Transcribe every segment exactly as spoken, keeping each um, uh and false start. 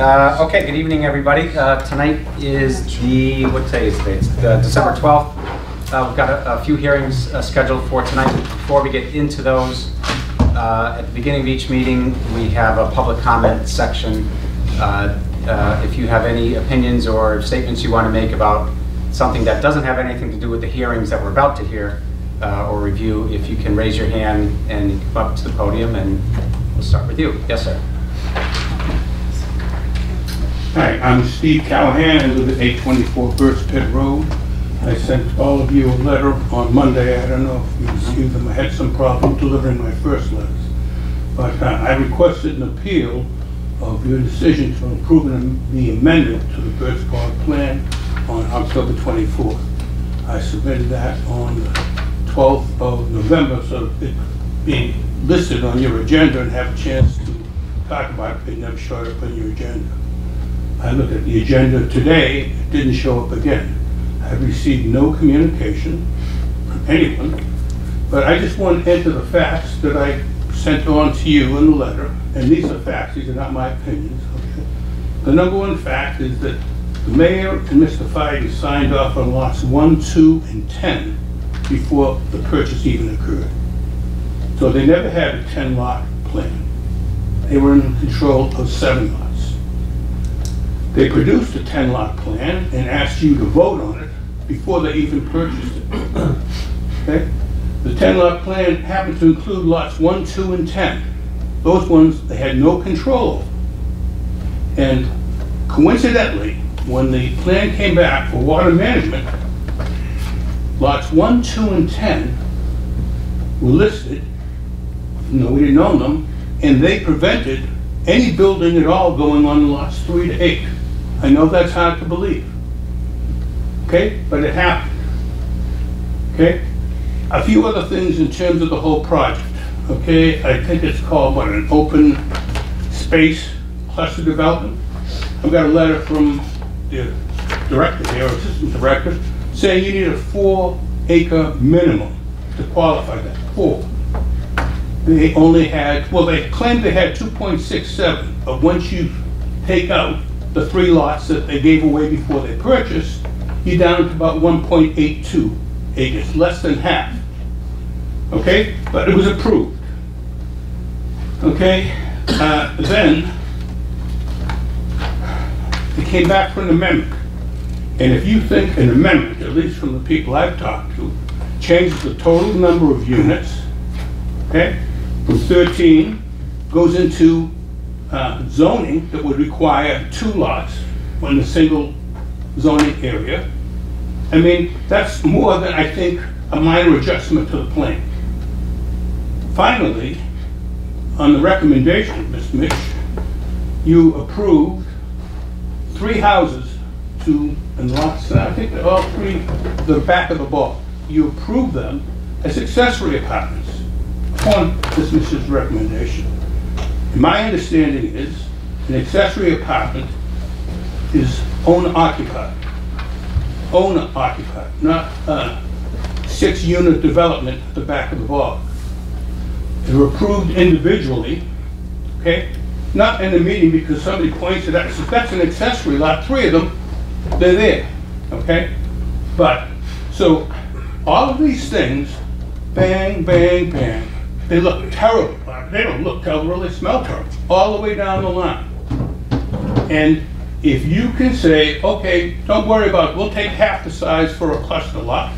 Uh, okay, good evening, everybody. Uh, tonight is the, what day is today? It's uh, December twelfth. Uh, we've got a, a few hearings uh, scheduled for tonight. Before we get into those, uh, at the beginning of each meeting, we have a public comment section. Uh, uh, if you have any opinions or statements you want to make about something that doesn't have anything to do with the hearings that we're about to hear uh, or review, if you can raise your hand and come up to the podium, and we'll start with you. Yes, sir. Hi, I'm Steve Callahan. I live at eight twenty-four Birch Pit Road. I sent all of you a letter on Monday. I don't know if you received them. I had some problem delivering my first letters. But uh, I requested an appeal of your decision for approving the amendment to the Birch Bog plan on October twenty-fourth. I submitted that on the twelfth of November, so it being listed on your agenda and have a chance to talk about it, but it never showed up on your agenda. I looked at the agenda today, it didn't show up again. I've received no communication from anyone, but I just want to enter the facts that I sent on to you in the letter, and these are facts, these are not my opinions. Okay? The number one fact is that the mayor and Mister Feige signed off on lots one, two, and ten before the purchase even occurred. So they never had a ten lot plan. They were in control of seven lots. They produced a ten lot plan and asked you to vote on it before they even purchased it. Okay? The ten lot plan happened to include lots one, two, and ten. Those ones they had no control over. And coincidentally, when the plan came back for water management, lots one, two, and ten were listed. No, we didn't own them, and they prevented any building at all going on lots three to eight. I know that's hard to believe, okay? But it happened, okay? A few other things in terms of the whole project, okay? I think it's called, what, an open space cluster development. I've got a letter from the director here, assistant director, saying you need a four acre minimum to qualify that, four. They only had, well, they claimed they had two point six seven, but once you take out the three lots that they gave away before they purchased, you're down to about one point eight two acres, less than half. Okay? But it was approved. Okay? Uh, then, they came back for an amendment. And if you think an amendment, at least from the people I've talked to, changes the total number of units, okay? From thirteen goes into uh, zoning that would require two lots in a single zoning area. I mean, that's more than, I think, a minor adjustment to the plan. Finally, on the recommendation of Miz Misch, you approved three houses to, and lots, and I think they're all three, the back of the block. You approved them as accessory apartments upon this Miss's recommendation. And my understanding is an accessory apartment is owner-occupied. Owner-occupied, not a six-unit development at the back of the block. They were approved individually, okay? Not in the meeting because somebody points it out. If that's an accessory lot, three of them, they're there, okay? But, so all of these things, bang, bang, bang. They look terrible. They don't look terrible, they smell terrible. All the way down the line. And if you can say, okay, don't worry about it. We'll take half the size for a cluster lot.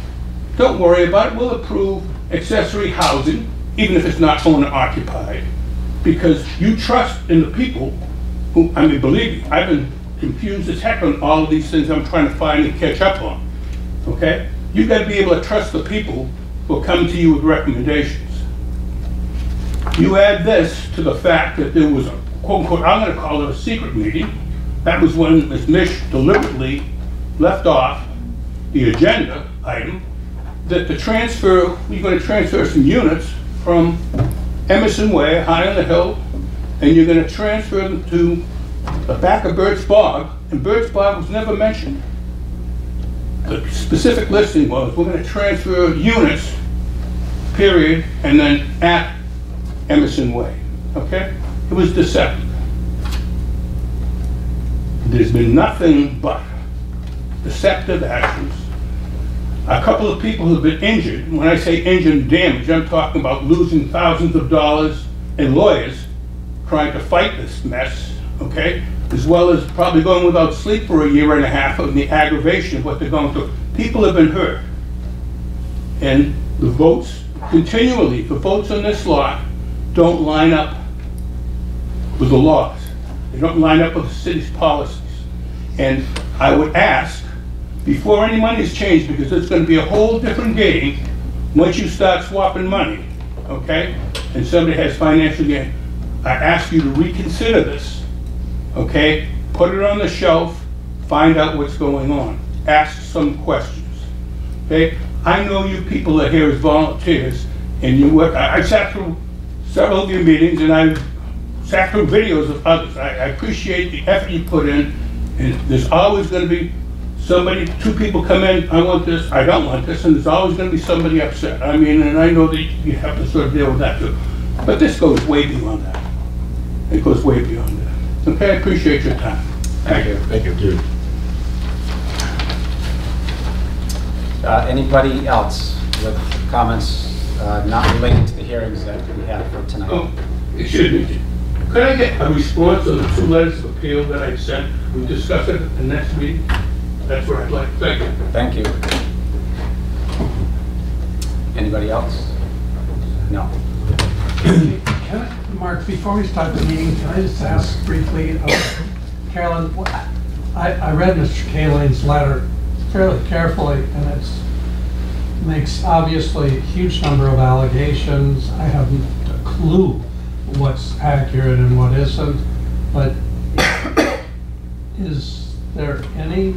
Don't worry about it. We'll approve accessory housing, even if it's not owner-occupied, because you trust in the people who, I mean, believe me, I've been confused as heck on all of these things I'm trying to find and catch up on, okay? You've got to be able to trust the people who will come to you with recommendations. You add this to the fact that there was a, quote unquote, I'm going to call it a secret meeting. That was when Miz Misch deliberately left off the agenda item that the transfer, you're going to transfer some units from Emerson Way, high on the hill, and you're going to transfer them to the back of Birch Bog, and Birch Bog was never mentioned. The specific listing was, we're going to transfer units, period, and then at Emerson Way, okay? It was deceptive. there's been nothing but deceptive actions. A couple of people who've been injured, when I say injured damage, I'm talking about losing thousands of dollars and lawyers trying to fight this mess, okay? As well as probably going without sleep for a year and a half of the aggravation of what they're going through. People have been hurt. And the votes continually, the votes on this law don't line up with the laws. They don't line up with the city's policies. And I would ask, before any money is changed, because it's going to be a whole different game once you start swapping money, okay? And somebody has financial gain. I ask you to reconsider this, okay? Put it on the shelf, find out what's going on. Ask some questions, okay? I know you people are here as volunteers, and you work. I, I sat through several of your meetings, and I sat through videos of others. I, I appreciate the effort you put in, and there's always going to be somebody, two people come in, I want this, I don't want this, and there's always going to be somebody upset. I mean, and I know that you have to sort of deal with that too. But this goes way beyond that. It goes way beyond that. Okay, I appreciate your time. Thank you. Thank you. Thank you. Uh, anybody else with comments uh, not related to the hearings that we have for tonight? Oh, it should be. Could I get a response to the two letters of appeal that I sent? We discuss it at the next meeting. That's what I'd like. Thank you. Thank you. Anybody else? No. Can I, Mark, before we start the meeting, can I just ask briefly, uh, Carolyn, I, I read Mister Callahan's letter fairly carefully, and it makes obviously a huge number of allegations. I haven't a clue what's accurate and what isn't, but is there any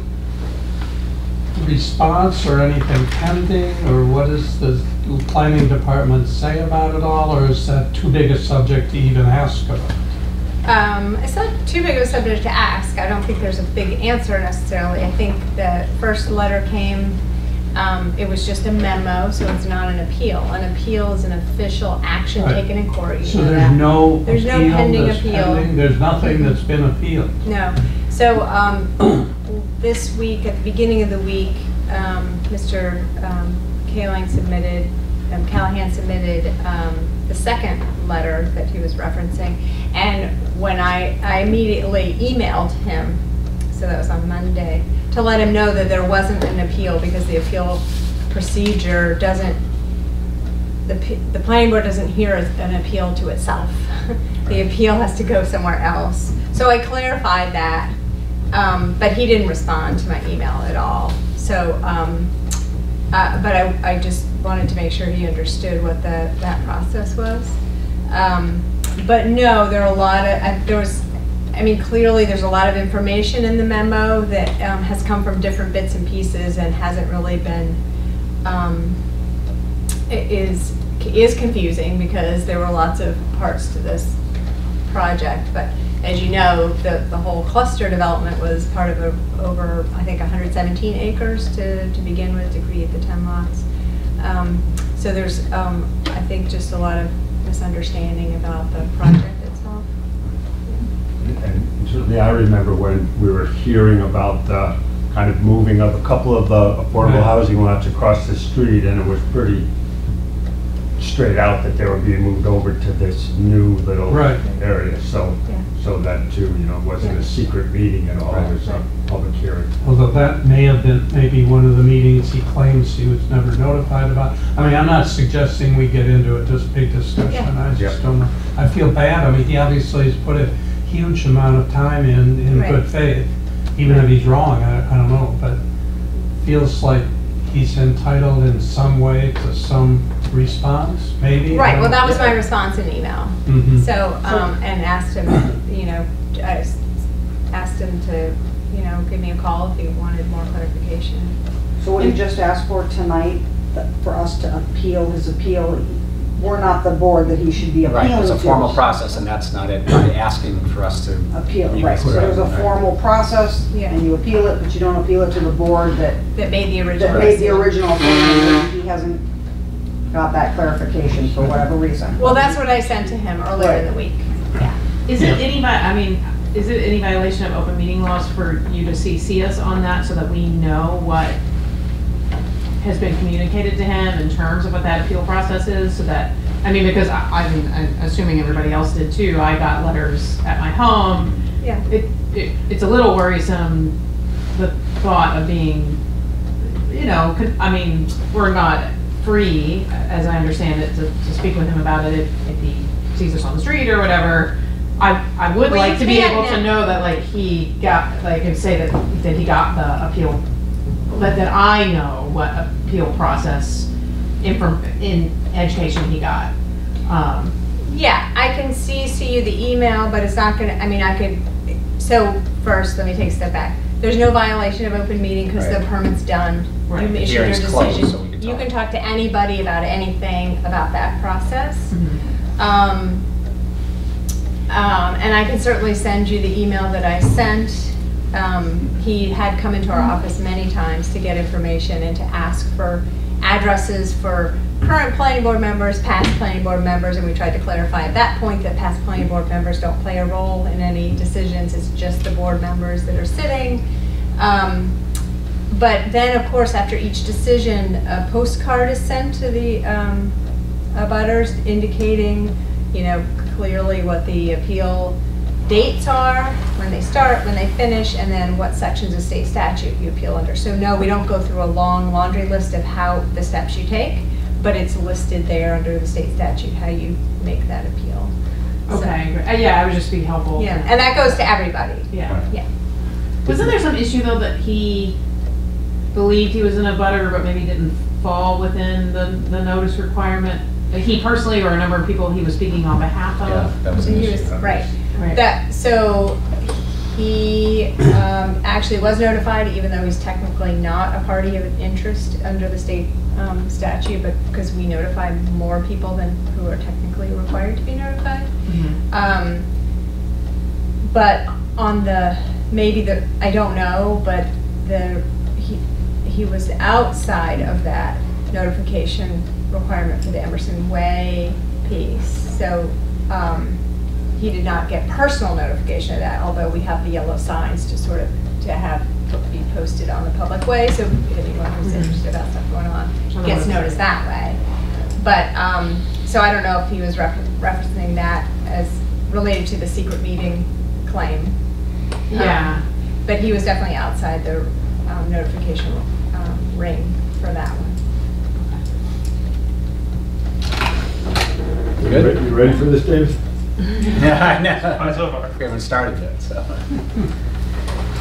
response or anything pending, or what does the planning department say about it all, or is that too big a subject to even ask about? Um, it's not too big of a subject to ask. I don't think there's a big answer necessarily. I think the first letter came, um, it was just a memo, so it's not an appeal. An appeal is an official action right. taken in court. So there's that. no There's appeal, no pending appeal. Pending, there's nothing that's been appealed. No. So um, this week, at the beginning of the week, um, Mister Um, Callahan submitted, um, Callahan submitted um, the second letter that he was referencing, and when I, I immediately emailed him, so that was on Monday, to let him know that there wasn't an appeal because the appeal procedure doesn't, the, the planning board doesn't hear an appeal to itself. The appeal has to go somewhere else. So I clarified that. Um, but he didn't respond to my email at all. So, um, uh, but I, I just wanted to make sure he understood what the, that process was. Um, but no, there are a lot of, uh, there was, I mean, clearly there's a lot of information in the memo that um, has come from different bits and pieces and hasn't really been, um, it is, is confusing because there were lots of parts to this project. But as you know, the, the whole cluster development was part of a, over, I think, one hundred seventeen acres to, to begin with to create the ten lots. Um, so there's, um, I think, just a lot of misunderstanding about the project itself. Yeah. And certainly I remember when we were hearing about the kind of moving of a couple of the affordable right. housing lots across the street, and it was pretty straight out that they were being moved over to this new little right. area. So. Yeah. So that too, you know, wasn't yeah. a secret meeting at all. Right. It was a public hearing. Although that may have been maybe one of the meetings he claims he was never notified about. I mean, I'm not suggesting we get into a just big discussion. Yeah. I just yeah. don't know. I feel bad. I mean, he obviously has put a huge amount of time in in right. good faith, even if he's wrong. I, I don't know, but feels like he's entitled in some way to some response, maybe? Right, well that was my response in email. Mm-hmm. So, um, and asked him, you know, I asked him to, you know, give me a call if he wanted more clarification. So what he just asked for tonight, for us to appeal his appeal, we're not the board that he should be appealing to. Right, it's a formal process and that's not it, not asking for us to appeal, right. So there's a formal process yeah. and you appeal it, but you don't appeal it to the board that, that made the original. That made the original appeal. He hasn't got that clarification for whatever reason. Well, that's what I sent to him earlier right. in the week. Yeah. Is yeah. it anybody, I mean, Is it any violation of open meeting laws for you to C C us on that so that we know what has been communicated to him in terms of what that appeal process is? So that, I mean, because I, I'm, I'm assuming everybody else did too. I got letters at my home. Yeah. It, it, it's a little worrisome, the thought of being, you know, could, I mean, we're not free, as I understand it, to, to speak with him about it if, if he sees us on the street or whatever. I, I would well, like to be able now. to know that, like, he got, like, and say that, that he got the appeal, but that I know what appeal process in, in education he got. Um, yeah, I can C C you the email, but it's not going to, I mean, I could, so first, let me take a step back. There's no violation of open meeting because right. the permit's done. Right. You've issued your decision. Closed, so you can talk to anybody about anything about that process. Mm-hmm. um, Um, and I can certainly send you the email that I sent. Um, he had come into our office many times to get information and to ask for addresses for current planning board members, past planning board members, and we tried to clarify at that point that past planning board members don't play a role in any decisions. It's just the board members that are sitting. Um, but then, of course, after each decision, a postcard is sent to the um, abutters indicating, you know, clearly what the appeal dates are, when they start, when they finish, and then what sections of state statute you appeal under. So no, we don't go through a long laundry list of how the steps you take, but it's listed there under the state statute how you make that appeal. Okay, so, uh, yeah, I would just be helpful. Yeah, and that goes to everybody. Yeah. Yeah. Wasn't there some issue though that he believed he was in a butter, but maybe didn't fall within the, the notice requirement? He personally, or a number of people he was speaking on behalf of. Yeah, that was an issue. He was, right. right. That, so he um, actually was notified, even though he's technically not a party of interest under the state um, statute, but because we notify more people than who are technically required to be notified. Mm-hmm. Um, but on the, maybe the, I don't know, but the he, he was outside of that notification requirement for the Emerson Way piece. So um, he did not get personal notification of that, although we have the yellow signs to sort of to have be posted on the public way. So anyone who's interested about stuff going on gets noticed that way. But um, so I don't know if he was re referencing that as related to the secret meeting claim. Yeah. Um, but he was definitely outside the um, notification um, ring for that one. You ready, you ready for this, David? Yeah, I know. I forgot we started yet. So.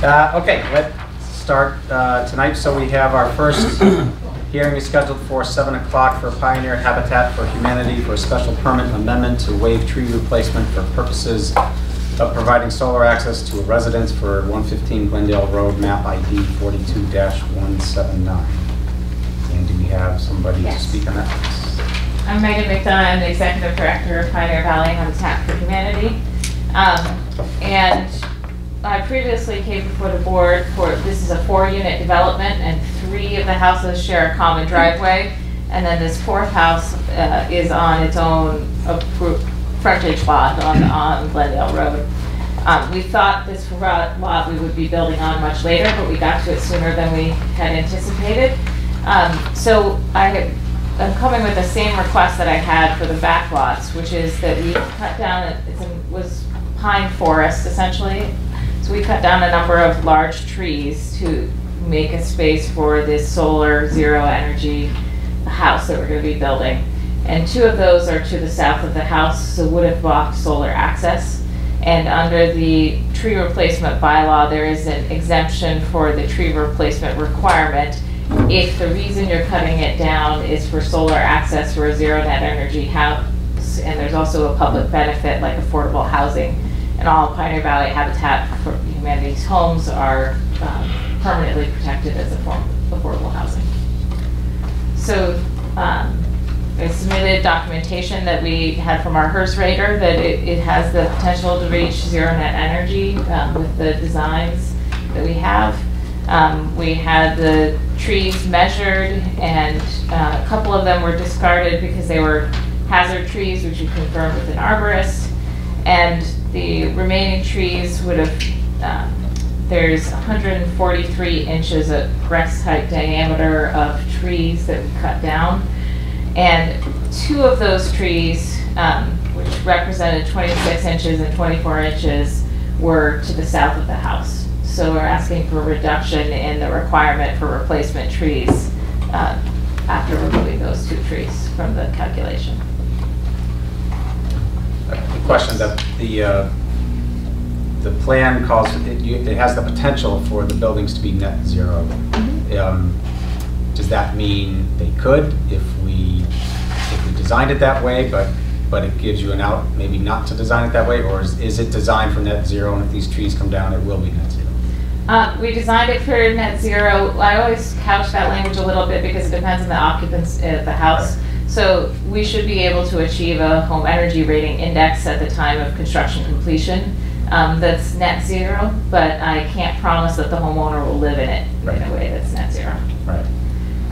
Uh, okay, let's start uh, tonight. So we have our first hearing is scheduled for seven o'clock for Pioneer Habitat for Humanity for a special permit amendment to waive tree replacement for purposes of providing solar access to a residence for one fifteen Glendale Road, map I D forty-two dash one seventy-nine. And do we have somebody yes. to speak on that? I'm Megan McDonough. I'm the Executive Director of Pioneer Valley Habitat for Humanity. Um, and I previously came before the board for, this is a four unit development and three of the houses share a common driveway. And then this fourth house uh, is on its own frontage lot on, on Glendale Road. Um, we thought this lot we would be building on much later, but we got to it sooner than we had anticipated. Um, so I had I'm coming with the same request that I had for the back lots, which is that we cut down, it was pine forest essentially, so we cut down a number of large trees to make a space for this solar zero energy house that we're going to be building. And two of those are to the south of the house, so would have blocked solar access. And under the tree replacement bylaw, there is an exemption for the tree replacement requirement if the reason you're cutting it down is for solar access for a zero net energy house, and there's also a public benefit like affordable housing, and all Pioneer Valley Habitat for Humanity's homes are um, permanently protected as a form of affordable housing. So um, I submitted documentation that we had from our HERS rater that it, it has the potential to reach zero net energy um, with the designs that we have. Um, we had the trees measured, and uh, a couple of them were discarded because they were hazard trees, which you confirmed with an arborist. And The remaining trees would have, um, there's one hundred forty-three inches of breast height diameter of trees that we cut down. And two of those trees, um, which represented twenty-six inches and twenty-four inches, were to the south of the house. So we're asking for a reduction in the requirement for replacement trees uh, after removing those two trees from the calculation. The question that the uh, the plan calls it, it has the potential for the buildings to be net zero. Mm-hmm. Um, does that mean they could if we if we designed it that way? But but it gives you an out maybe not to design it that way, or is, is it designed for net zero, and if these trees come down, it will be net zero? Uh, we designed it for net zero. I always couch that language a little bit because it depends on the occupants of the house. So we should be able to achieve a home energy rating index at the time of construction completion um, that's net zero, but I can't promise that the homeowner will live in it right. in a way that's net zero. Right.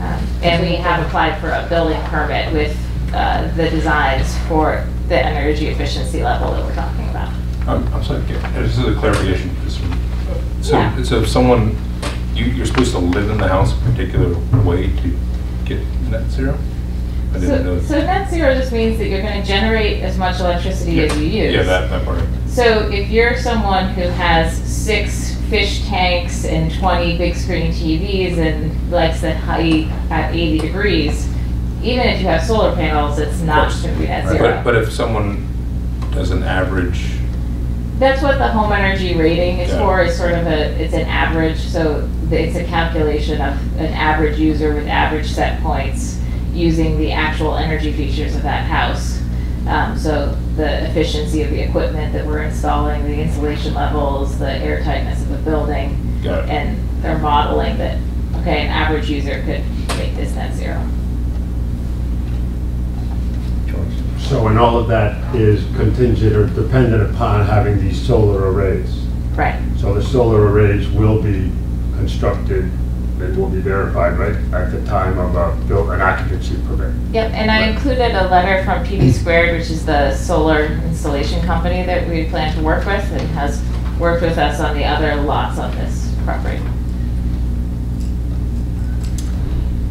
Um, and we have applied for a building permit with Uh, the designs for the energy efficiency level that we're talking about. Um, I'm sorry, this is a clarification. So, yeah. so if someone, you, you're supposed to live in the house a particular way to get net zero? I didn't so, know so net zero just means that you're going to generate as much electricity yeah. as you use. Yeah, that, that part. So if you're someone who has six fish tanks and twenty big screen T Vs and likes the height at eighty degrees, even if you have solar panels, it's not going to be net zero. But, but if someone does an average... That's what the home energy rating is yeah. for, is sort of a, it's an average, so it's a calculation of an average user with average set points using the actual energy features of that house. Um, so the efficiency of the equipment that we're installing, the insulation levels, the airtightness of the building, and they're modeling that, okay, an average user could make this net zero. So, and all of that is contingent or dependent upon having these solar arrays. Right. So the solar arrays will be constructed and will be verified, right, at the time of a build, an occupancy permit. Yep, and right. I included a letter from P D Squared, which is the solar installation company that we plan to work with and has worked with us on the other lots on this property.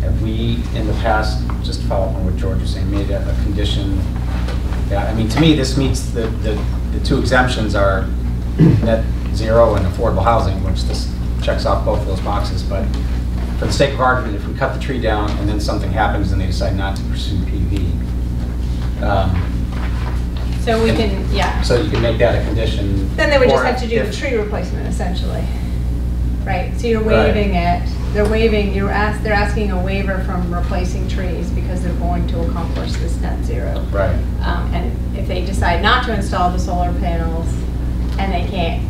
Have we, in the past, just to follow up on what George was saying, made a, a condition that, I mean, to me, this meets the, the, the two exemptions are net zero and affordable housing, which this checks off both of those boxes. But for the sake of argument, if we cut the tree down and then something happens and they decide not to pursue P V, um, so we can, yeah. So you can make that a condition. Then they would just have to do if, the tree replacement, essentially. Right, so you're waiving right. it. They're waiving, you're asked, they're asking a waiver from replacing trees because they're going to accomplish this net zero. Right. Um, and if they decide not to install the solar panels and they can't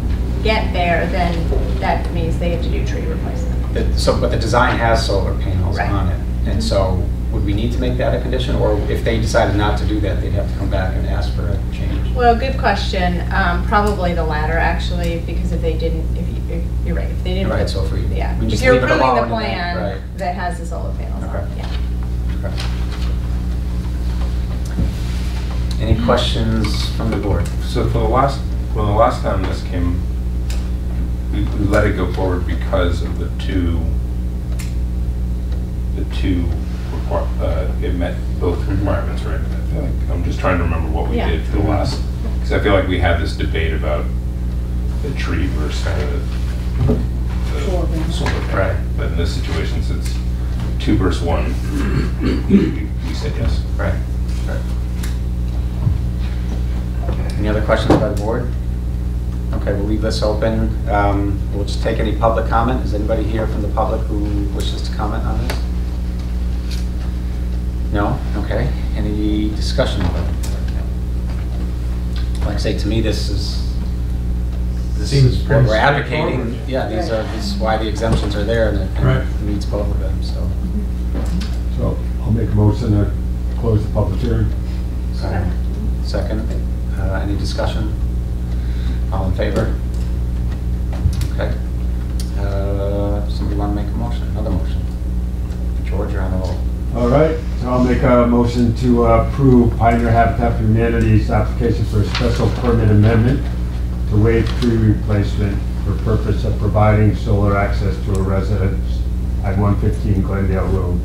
get there, then that means they have to do tree replacement. It, so, but the design has solar panels right. on it. And so would we need to make that a condition? Or if they decided not to do that, they'd have to come back and ask for a change? Well, good question. Um, probably the latter, actually, because if they didn't, if you You're right. If they didn't. Right. Put, so for you, yeah. If you're approving the plan that, right. that has the solar panels okay. on it, yeah. Okay. Any questions from the board? So for the last, well, the last time this came, we, we let it go forward because of the two, the two, uh, it met both requirements, right? I feel like I'm just trying to remember what we yeah. did for the last, because I feel like we had this debate about the tree versus the, the solar, solar panel. Right. But in this situation, since two versus one, we, we said yes. Right. Right. Any other questions by the board? Okay, we'll leave this open. Um, we'll just take any public comment. Is anybody here from the public who wishes to comment on this? No? Okay. Any discussion about it? Like I say, to me, this is This Seems is what we're advocating. Yeah, these right. are this is why the exemptions are there, and it and right. meets both of them. So, so I'll make a motion to close the public hearing. Second. Second. Uh, any discussion? All in favor? Okay. Uh, somebody want to make a motion? Another motion. George, you're on the roll. All right. So I'll make a motion to uh, approve Pioneer Habitat for Humanity's application for a special permit amendment to waive tree replacement for purpose of providing solar access to a residence at one fifteen Glendale Road,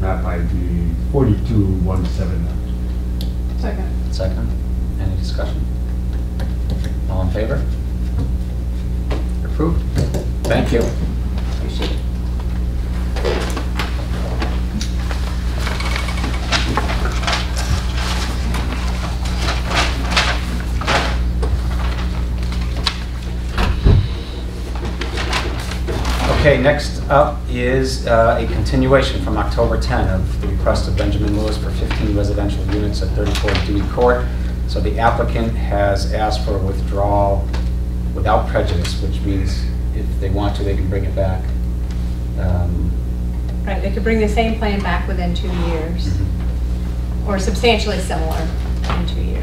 map I D four two one seven nine. Second. Second. Any discussion? All in favor? Approved. Thank you. Appreciate it. Okay, next up is uh, a continuation from October tenth of the request of Benjamin Lewis for fifteen residential units at thirty-four Dewey Court. So the applicant has asked for a withdrawal without prejudice, which means if they want to, they can bring it back. Um, right, they could bring the same plan back within two years, mm-hmm. or substantially similar in two years.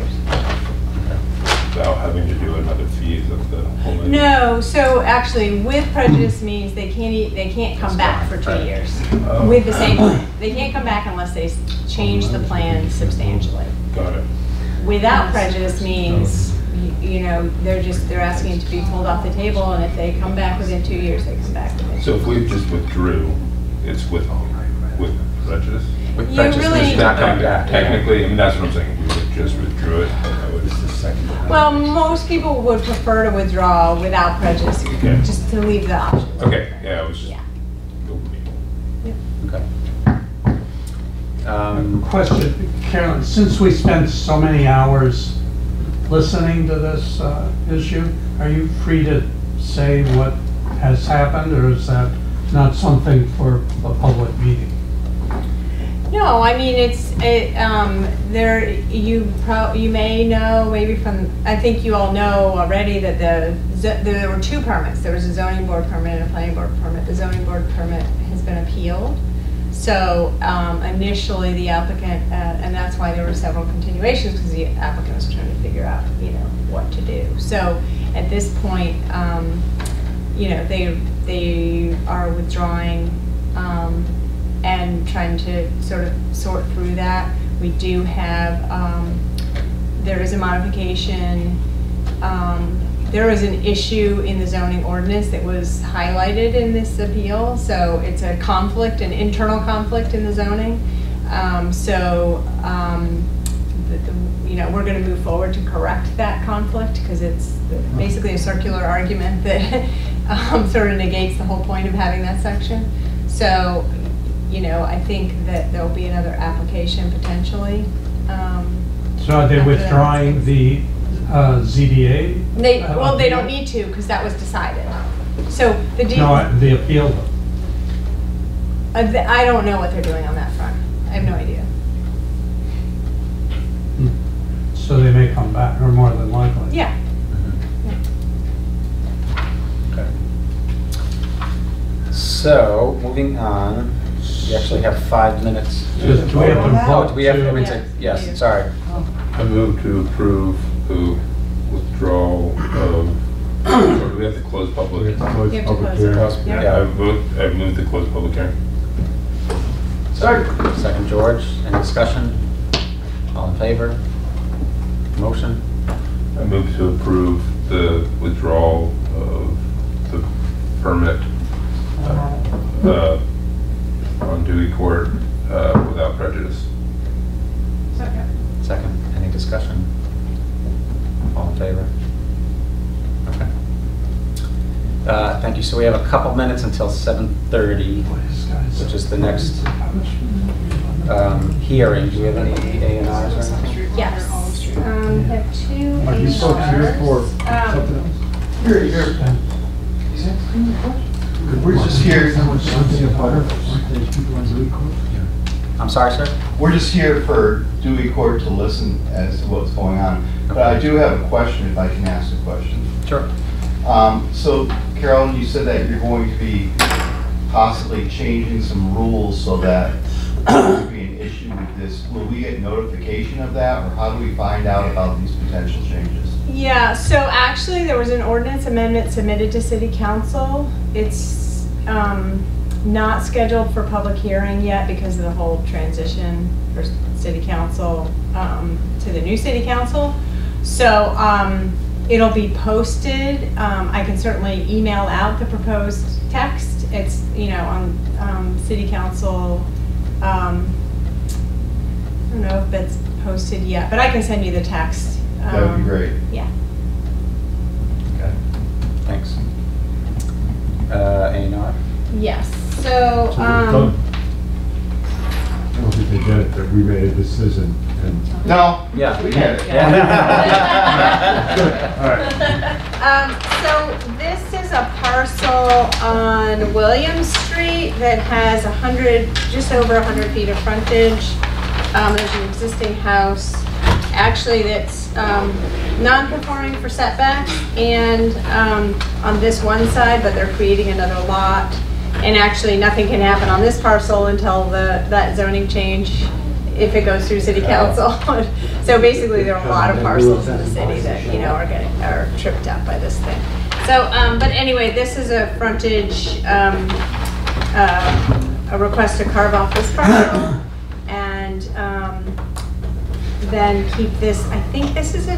Without having to do another fees of the whole area. No, so actually, with prejudice means they can't eat, they can't come back for two years oh. with the same plan. They can't come back unless they change the plan substantially. Got it. Without prejudice means you know they're just they're asking to be pulled off the table, and if they come back within two years, they come back within. So if we just withdrew, it's with with prejudice. With you prejudice, really not come back. Technically, I mean that's what I'm saying. We would just withdrew it. Well, most people would prefer to withdraw without prejudice, okay. just to leave the option. Okay, yeah, I was just... Yeah. Yep. Okay. Um, question, Carolyn, since we spent so many hours listening to this uh, issue, are you free to say what has happened, or is that not something for a public meeting? No, I mean it's it, um, there. You pro you may know maybe from I think you all know already that the there were two permits. There was a zoning board permit and a planning board permit. The zoning board permit has been appealed. So um, initially the applicant uh, and that's why there were several continuations because the applicant was trying to figure out you know what to do. So at this point, um, you know they they are withdrawing. Um, and trying to sort of sort through that. We do have, um, there is a modification. Um, there is an issue in the zoning ordinance that was highlighted in this appeal. So it's a conflict, an internal conflict in the zoning. Um, so, um, the, the, you know, we're gonna move forward to correct that conflict because it's basically a circular argument that um, sort of negates the whole point of having that section. So, you know, I think that there'll be another application potentially. Um, so are they withdrawing the uh, Z B A? They, well, they don't need to because that was decided. So the D no, the appeal. Uh, the, I don't know what they're doing on that front. I have no idea. Hmm. So they may come back, or more than likely. Yeah. Mm-hmm. Okay. So moving on. We actually have five minutes. Just do we have to vote? Oh, we have to, we have to yes, yes, sorry. I move to approve the withdrawal of, or do we have to close public hearing? Close you have public to close hearing. Yeah. Yeah. I move, I move to close public hearing. Sorry. Second, George. Any discussion? All in favor? Motion? I move to approve the withdrawal of the permit. Uh, uh, on Dewey Court uh, without prejudice. Second. Second. Any discussion? All in favor? Okay. Uh, thank you. So we have a couple minutes until seven thirty, which is the next um, hearing. Do we have any A and Rs or anything? Yes. Um, we have two A and Rs. Are you still here for something else? Here, here. We're just here. I'm sorry, sir? We're just here for Dewey Court to listen as to what's going on. But I do have a question, if I can ask a question. Sure. Um, so, Carolyn, you said that you're going to be possibly changing some rules so that there will be an issue with this. Will we get notification of that, or how do we find out about these potential changes? Yeah, so actually there was an ordinance amendment submitted to City Council. It's um, not scheduled for public hearing yet because of the whole transition for City Council um, to the new City Council. So um, It'll be posted. Um, I can certainly email out the proposed text. It's, you know, on um, City Council. Um, I don't know if that's posted yet, but I can send you the text. Um, that would be great. Yeah. Okay. Thanks. Uh, A and R? Yes. So. so um, I don't think they get it that we made a decision. And no. Yeah, we get it. Yeah. All right. Um, so this is a parcel on Williams Street that has a hundred, just over a hundred feet of frontage. Um, there's an existing house, actually, that's um, non-conforming for setbacks, and um, on this one side, but they're creating another lot. And actually, nothing can happen on this parcel until the that zoning change, if it goes through City Council. So basically, there are a lot of parcels in the city that, you know, are getting are tripped up by this thing. So, um, but anyway, this is a frontage, um, uh, a request to carve off this parcel and um, then keep this. I think this is a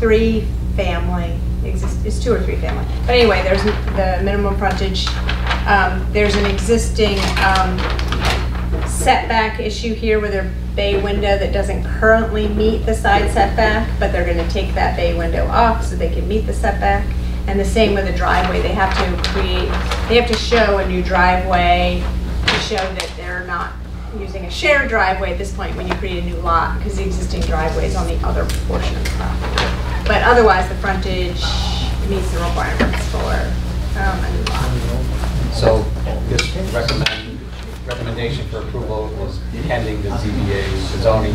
three-family. Exist it's two or three family. But anyway, there's the minimum frontage. Um, there's an existing um, setback issue here with a bay window that doesn't currently meet the side setback, but they're going to take that bay window off so they can meet the setback. And the same with the driveway. They have to create, they have to show a new driveway to show that they're not using a shared driveway at this point when you create a new lot, because the existing driveway is on the other portion of the property. But otherwise, the frontage meets the requirements for um, a new lot. So this recommend, recommendation for approval was pending the Z B A's the zoning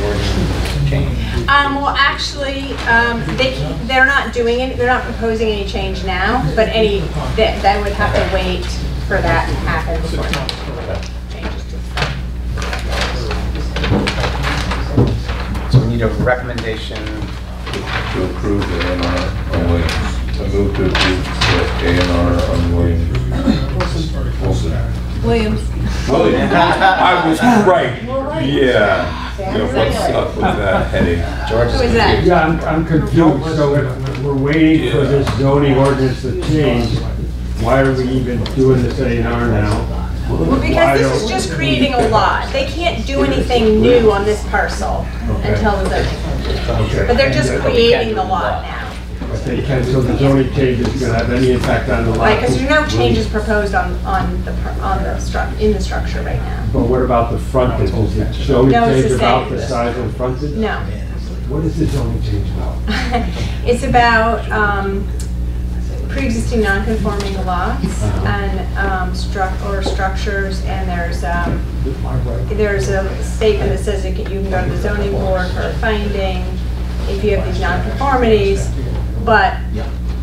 wording change. Um, well, actually, um, they they're not doing it. They're not proposing any change now. But any that that would have to wait for that to happen before changes to. So we need a recommendation to approve the A and R. I move to approve A and R on Williams. Wilson. Wilson. Williams. Williams. I was right. right. Yeah. yeah. What's up with that headache? George is confused. Yeah, I'm, I'm confused. So we're waiting yeah. for this zoning ordinance to change. Why are we even doing this A and R now? Well, because this is just creating a lot. They can't do anything new on this parcel okay. until the zoning. Okay. But they're just creating the lot now. They can, so the zoning changes going to have any impact on the lot. Right, because there's no changes proposed on on the on the struct in the structure right now. But what about the frontage? Is the zoning no, change the about the size of the frontage? No. What is the zoning change about? It's about um, pre-existing non-conforming lots uh -huh. and um, struct or structures, and there's um, there's a statement that says that you can go to the zoning board for a finding if you have these non-conformities. But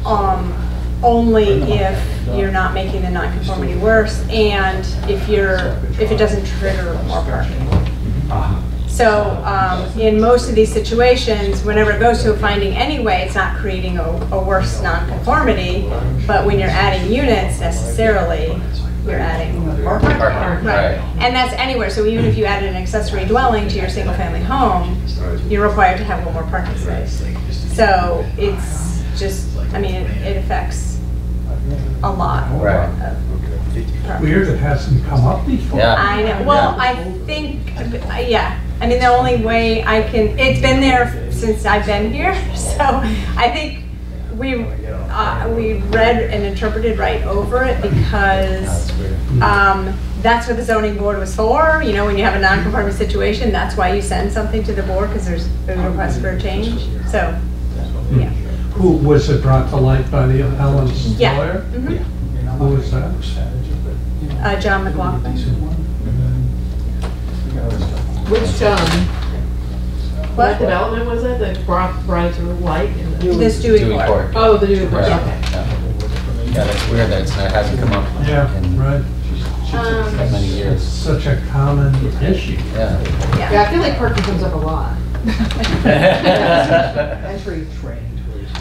um, only if you're not making the nonconformity worse, and if you're if it doesn't trigger more parking. So um, in most of these situations, whenever it goes to a finding anyway, it's not creating a, a worse nonconformity. But when you're adding units, necessarily you're adding more parking, right? And that's anywhere. So even if you added an accessory dwelling to your single-family home, you're required to have one more parking space. So it's just, I mean, it, it affects a lot. Right. Of weird, it hasn't come up before. Yeah. I know. Well, yeah. I think, yeah. I mean, the only way I can, it's been there since I've been here. So I think we uh, we read and interpreted right over it because um, that's what the zoning board was for. You know, when you have a non-conforming situation, that's why you send something to the board, because there's a request for a change. So, yeah. Who was it brought to light by the Helen's yeah. lawyer? Mm-hmm. yeah. Who was that? Uh, John McLaughlin. Which John? What, what development was it that brought right to light? This Dewey Court. Court. Oh, the Dewey Court. Right. Okay. Yeah, that's weird that it hasn't come up. Yeah, in right. Um, that many years. It's such a common issue. Yeah. Yeah. yeah. I feel like parking comes up a lot. Entry train.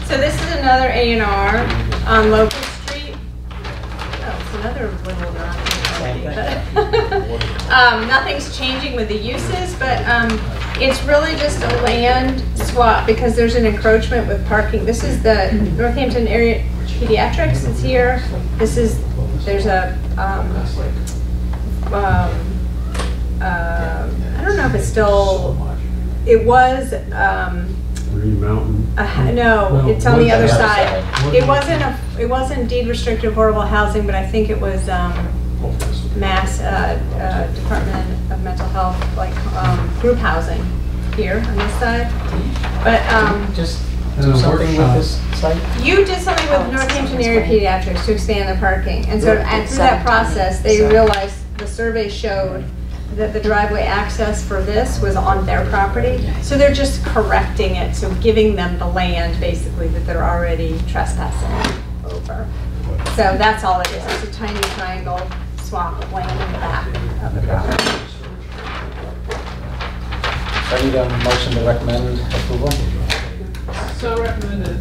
So this is another A and R on Local Street. Oh, it's another little not already, but um, nothing's changing with the uses, but um, It's really just a land swap because there's an encroachment with parking. This is the Northampton Area Pediatrics is here. This is, there's a, um, um, uh, I don't know if it's still, it was, um, Green Mountain. Uh, no, no, it's on the other side. side. It wasn't a, it wasn't deed restricted affordable housing, but I think it was um, mass uh, uh, Department of Mental Health, like um, group housing here on this side. But um, just do something with this site. You did something with Northampton Area Pediatrics to expand the parking, and so and through that process, they realized the survey showed that the driveway access for this was on their property. So they're just correcting it, so giving them the land, basically, that they're already trespassing over. So that's all it is. It's a tiny triangle swap of land in the back of the property. So I need a motion to recommend approval. So recommended.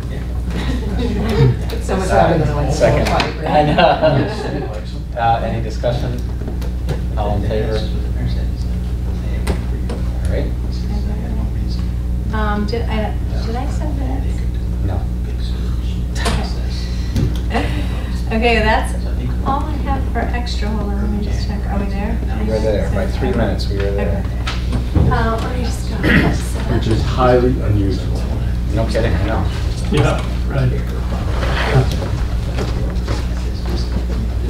It's so much better than a second. I know. uh, any discussion? All in favor? Right. Um, did I did I send that? No. Okay. Okay, that's all I have for extra. Hold on, let me just check. Are we there? We were there by three minutes. We were there. Okay. Um, let me just go. Which is highly unusual. No kidding. No. Yeah. Right.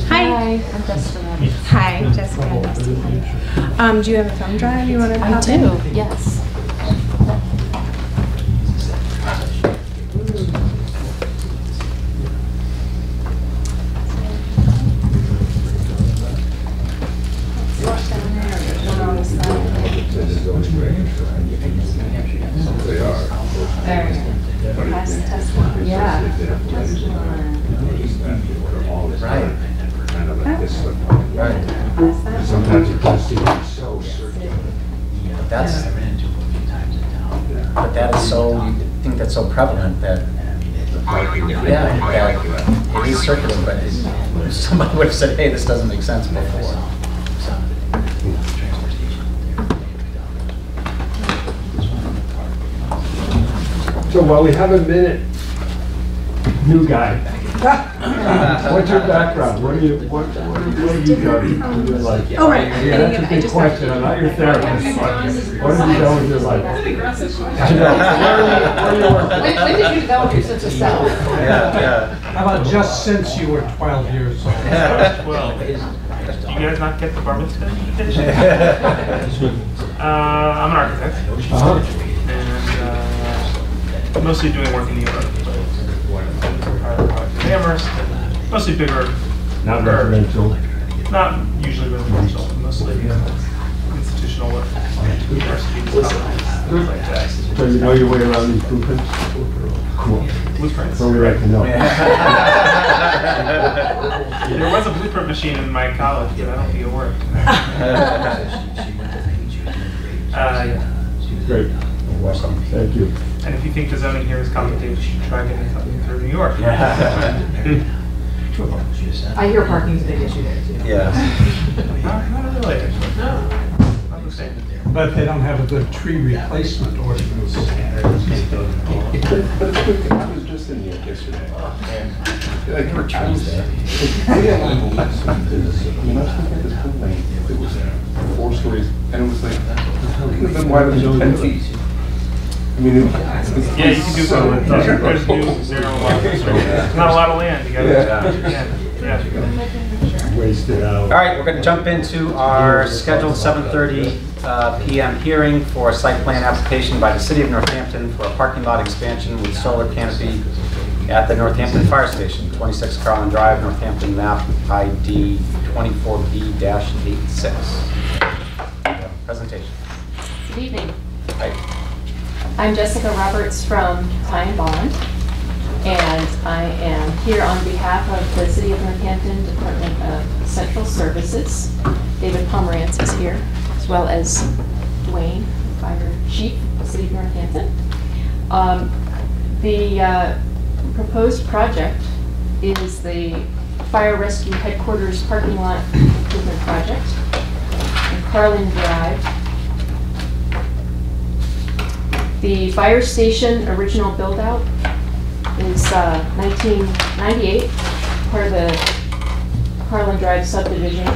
Hi. Hi. I'm Jessica. Hi, Jessica. Um, do you have a thumb drive you want to pop in? I do, yes. So prevalent that, yeah, that it is circular, but it, somebody would have said, hey, this doesn't make sense before. So while we have a minute, new guy, what's your background? What do you, what, what do you do? Like, oh, right. Yeah, that's a big question. I'm not your therapist. What have you done with your life? That's an aggressive question. when, when did you develop your sense of self? Yeah, yeah. How about just since you were twelve years old? twelve. Do you guys not get the department education? uh, I'm an architect. Uh-huh. And uh, mostly doing work in New York. Amherst, mostly bigger. Not residential. Not usually residential, mostly uh, institutional work. So you know your way around these blueprints? Cool. Blueprints. So we right to know. There was a blueprint machine in my college, but I don't think it worked. uh, yeah. Great. Welcome. Thank you. And if you think the zoning here is complicated, you should try getting something through New York. I hear parking is a big issue there, too. Yeah. uh, not really, actually. No. Not the same. But they don't have a good tree replacement ordinance. I was just in New York yesterday. There were trees there. You must look at this building. It was four stories, and it was like, then why did you ten feet? I mean, it, it's, yeah, you can do so with uh, there's new zero lot. There's not a lot of land. You got yeah. yeah. yeah. Waste it out. All right, we're going to jump into our scheduled seven thirty uh, p m hearing for a site plan application by the City of Northampton for a parking lot expansion with solar canopy at the Northampton Fire Station, twenty-six Carlin Drive, Northampton, map I D twenty-four B dash eighty-six. Presentation. Good evening. Hi. I'm Jessica Roberts from Klein Bond, and I am here on behalf of the City of Northampton Department of Central Services. David Pomerantz is here, as well as Dwayne, Fire Chief of City of Northampton. Um, the uh, proposed project is the Fire Rescue Headquarters Parking Lot Improvement Project in Carlin Drive. The fire station original build out is uh, nineteen ninety-eight, part of the Carlin Drive subdivision.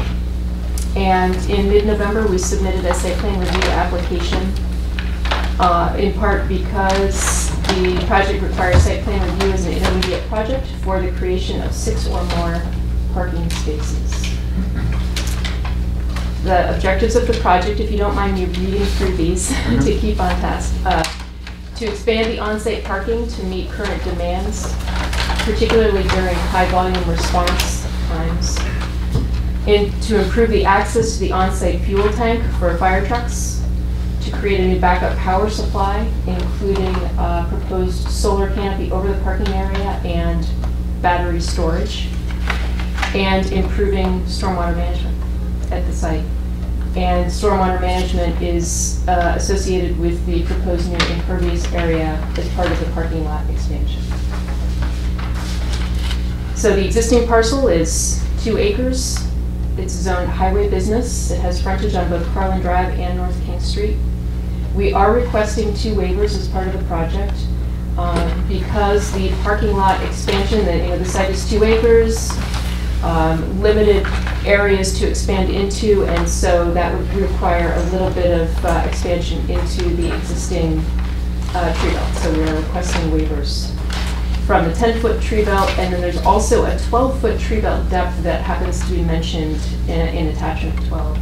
And in mid-November, we submitted a site plan review application, uh, in part because the project requires site plan review as an intermediate project for the creation of six or more parking spaces. The objectives of the project, if you don't mind me reading through these mm-hmm. to keep on task, uh, to expand the on-site parking to meet current demands, particularly during high volume response times, and to improve the access to the on-site fuel tank for fire trucks, to create a new backup power supply, including uh, proposed solar canopy over the parking area and battery storage, and improving stormwater management at the site. And stormwater management is uh, associated with the proposed new impervious area as part of the parking lot expansion. So the existing parcel is two acres. It's zoned highway business. It has frontage on both Carlin Drive and North King Street. We are requesting two waivers as part of the project um, because the parking lot expansion, that, you know, the site is two acres, um, limited areas to expand into, and so that would require a little bit of uh, expansion into the existing uh, tree belt. So we are requesting waivers from the ten foot tree belt, and then there's also a twelve foot tree belt depth that happens to be mentioned in, in attachment twelve.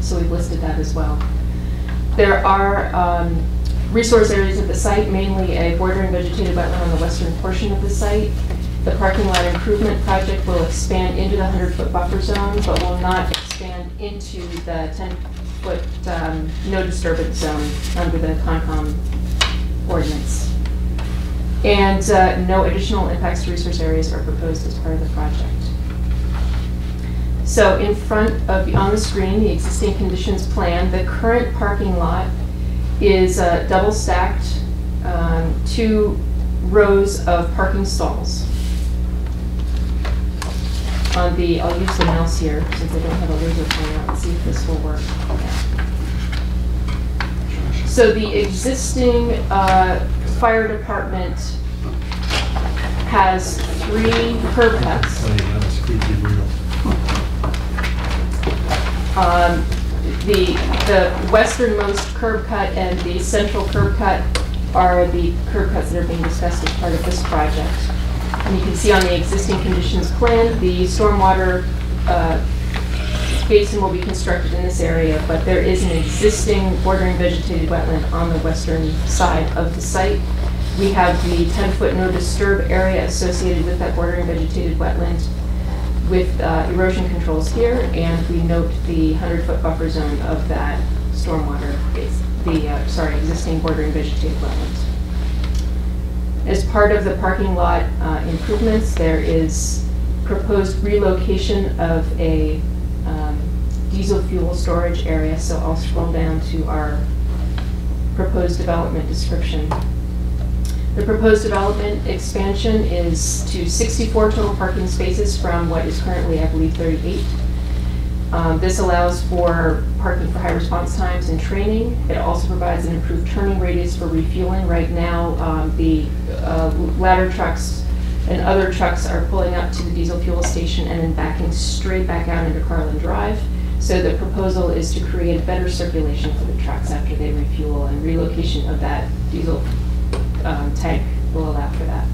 So we've listed that as well. There are um, resource areas at the site, mainly a bordering vegetated wetland on the western portion of the site. The parking lot improvement project will expand into the one hundred foot buffer zone, but will not expand into the ten foot um, no disturbance zone under the CONCOM ordinance. And uh, no additional impacts to resource areas are proposed as part of the project. So in front of, on the screen, the existing conditions plan. The current parking lot is uh, double stacked, um, two rows of parking stalls. On the, I'll use the mouse here since I don't have a laser pointer out and see if this will work. Okay. So the existing uh, fire department has three herb pets. Um, the the westernmost curb cut and the central curb cut are the curb cuts that are being discussed as part of this project. And you can see on the existing conditions plan, the stormwater uh, basin will be constructed in this area, but there is an existing bordering vegetated wetland on the western side of the site. We have the ten foot no disturb area associated with that bordering vegetated wetland with uh, erosion controls here, and we note the one hundred foot buffer zone of that stormwater basin, the uh, sorry, existing bordering vegetated wetland. As part of the parking lot uh, improvements, there is proposed relocation of a um, diesel fuel storage area. So I'll scroll down to our proposed development description. The proposed development expansion is to sixty-four total parking spaces from what is currently, I believe, thirty-eight. Um, this allows for parking for high response times and training. It also provides an improved turning radius for refueling. Right now, um, the uh, ladder trucks and other trucks are pulling up to the diesel fuel station and then backing straight back out into Carlin Drive. So the proposal is to create better circulation for the trucks after they refuel, and relocation of that diesel um, tank will allow for that.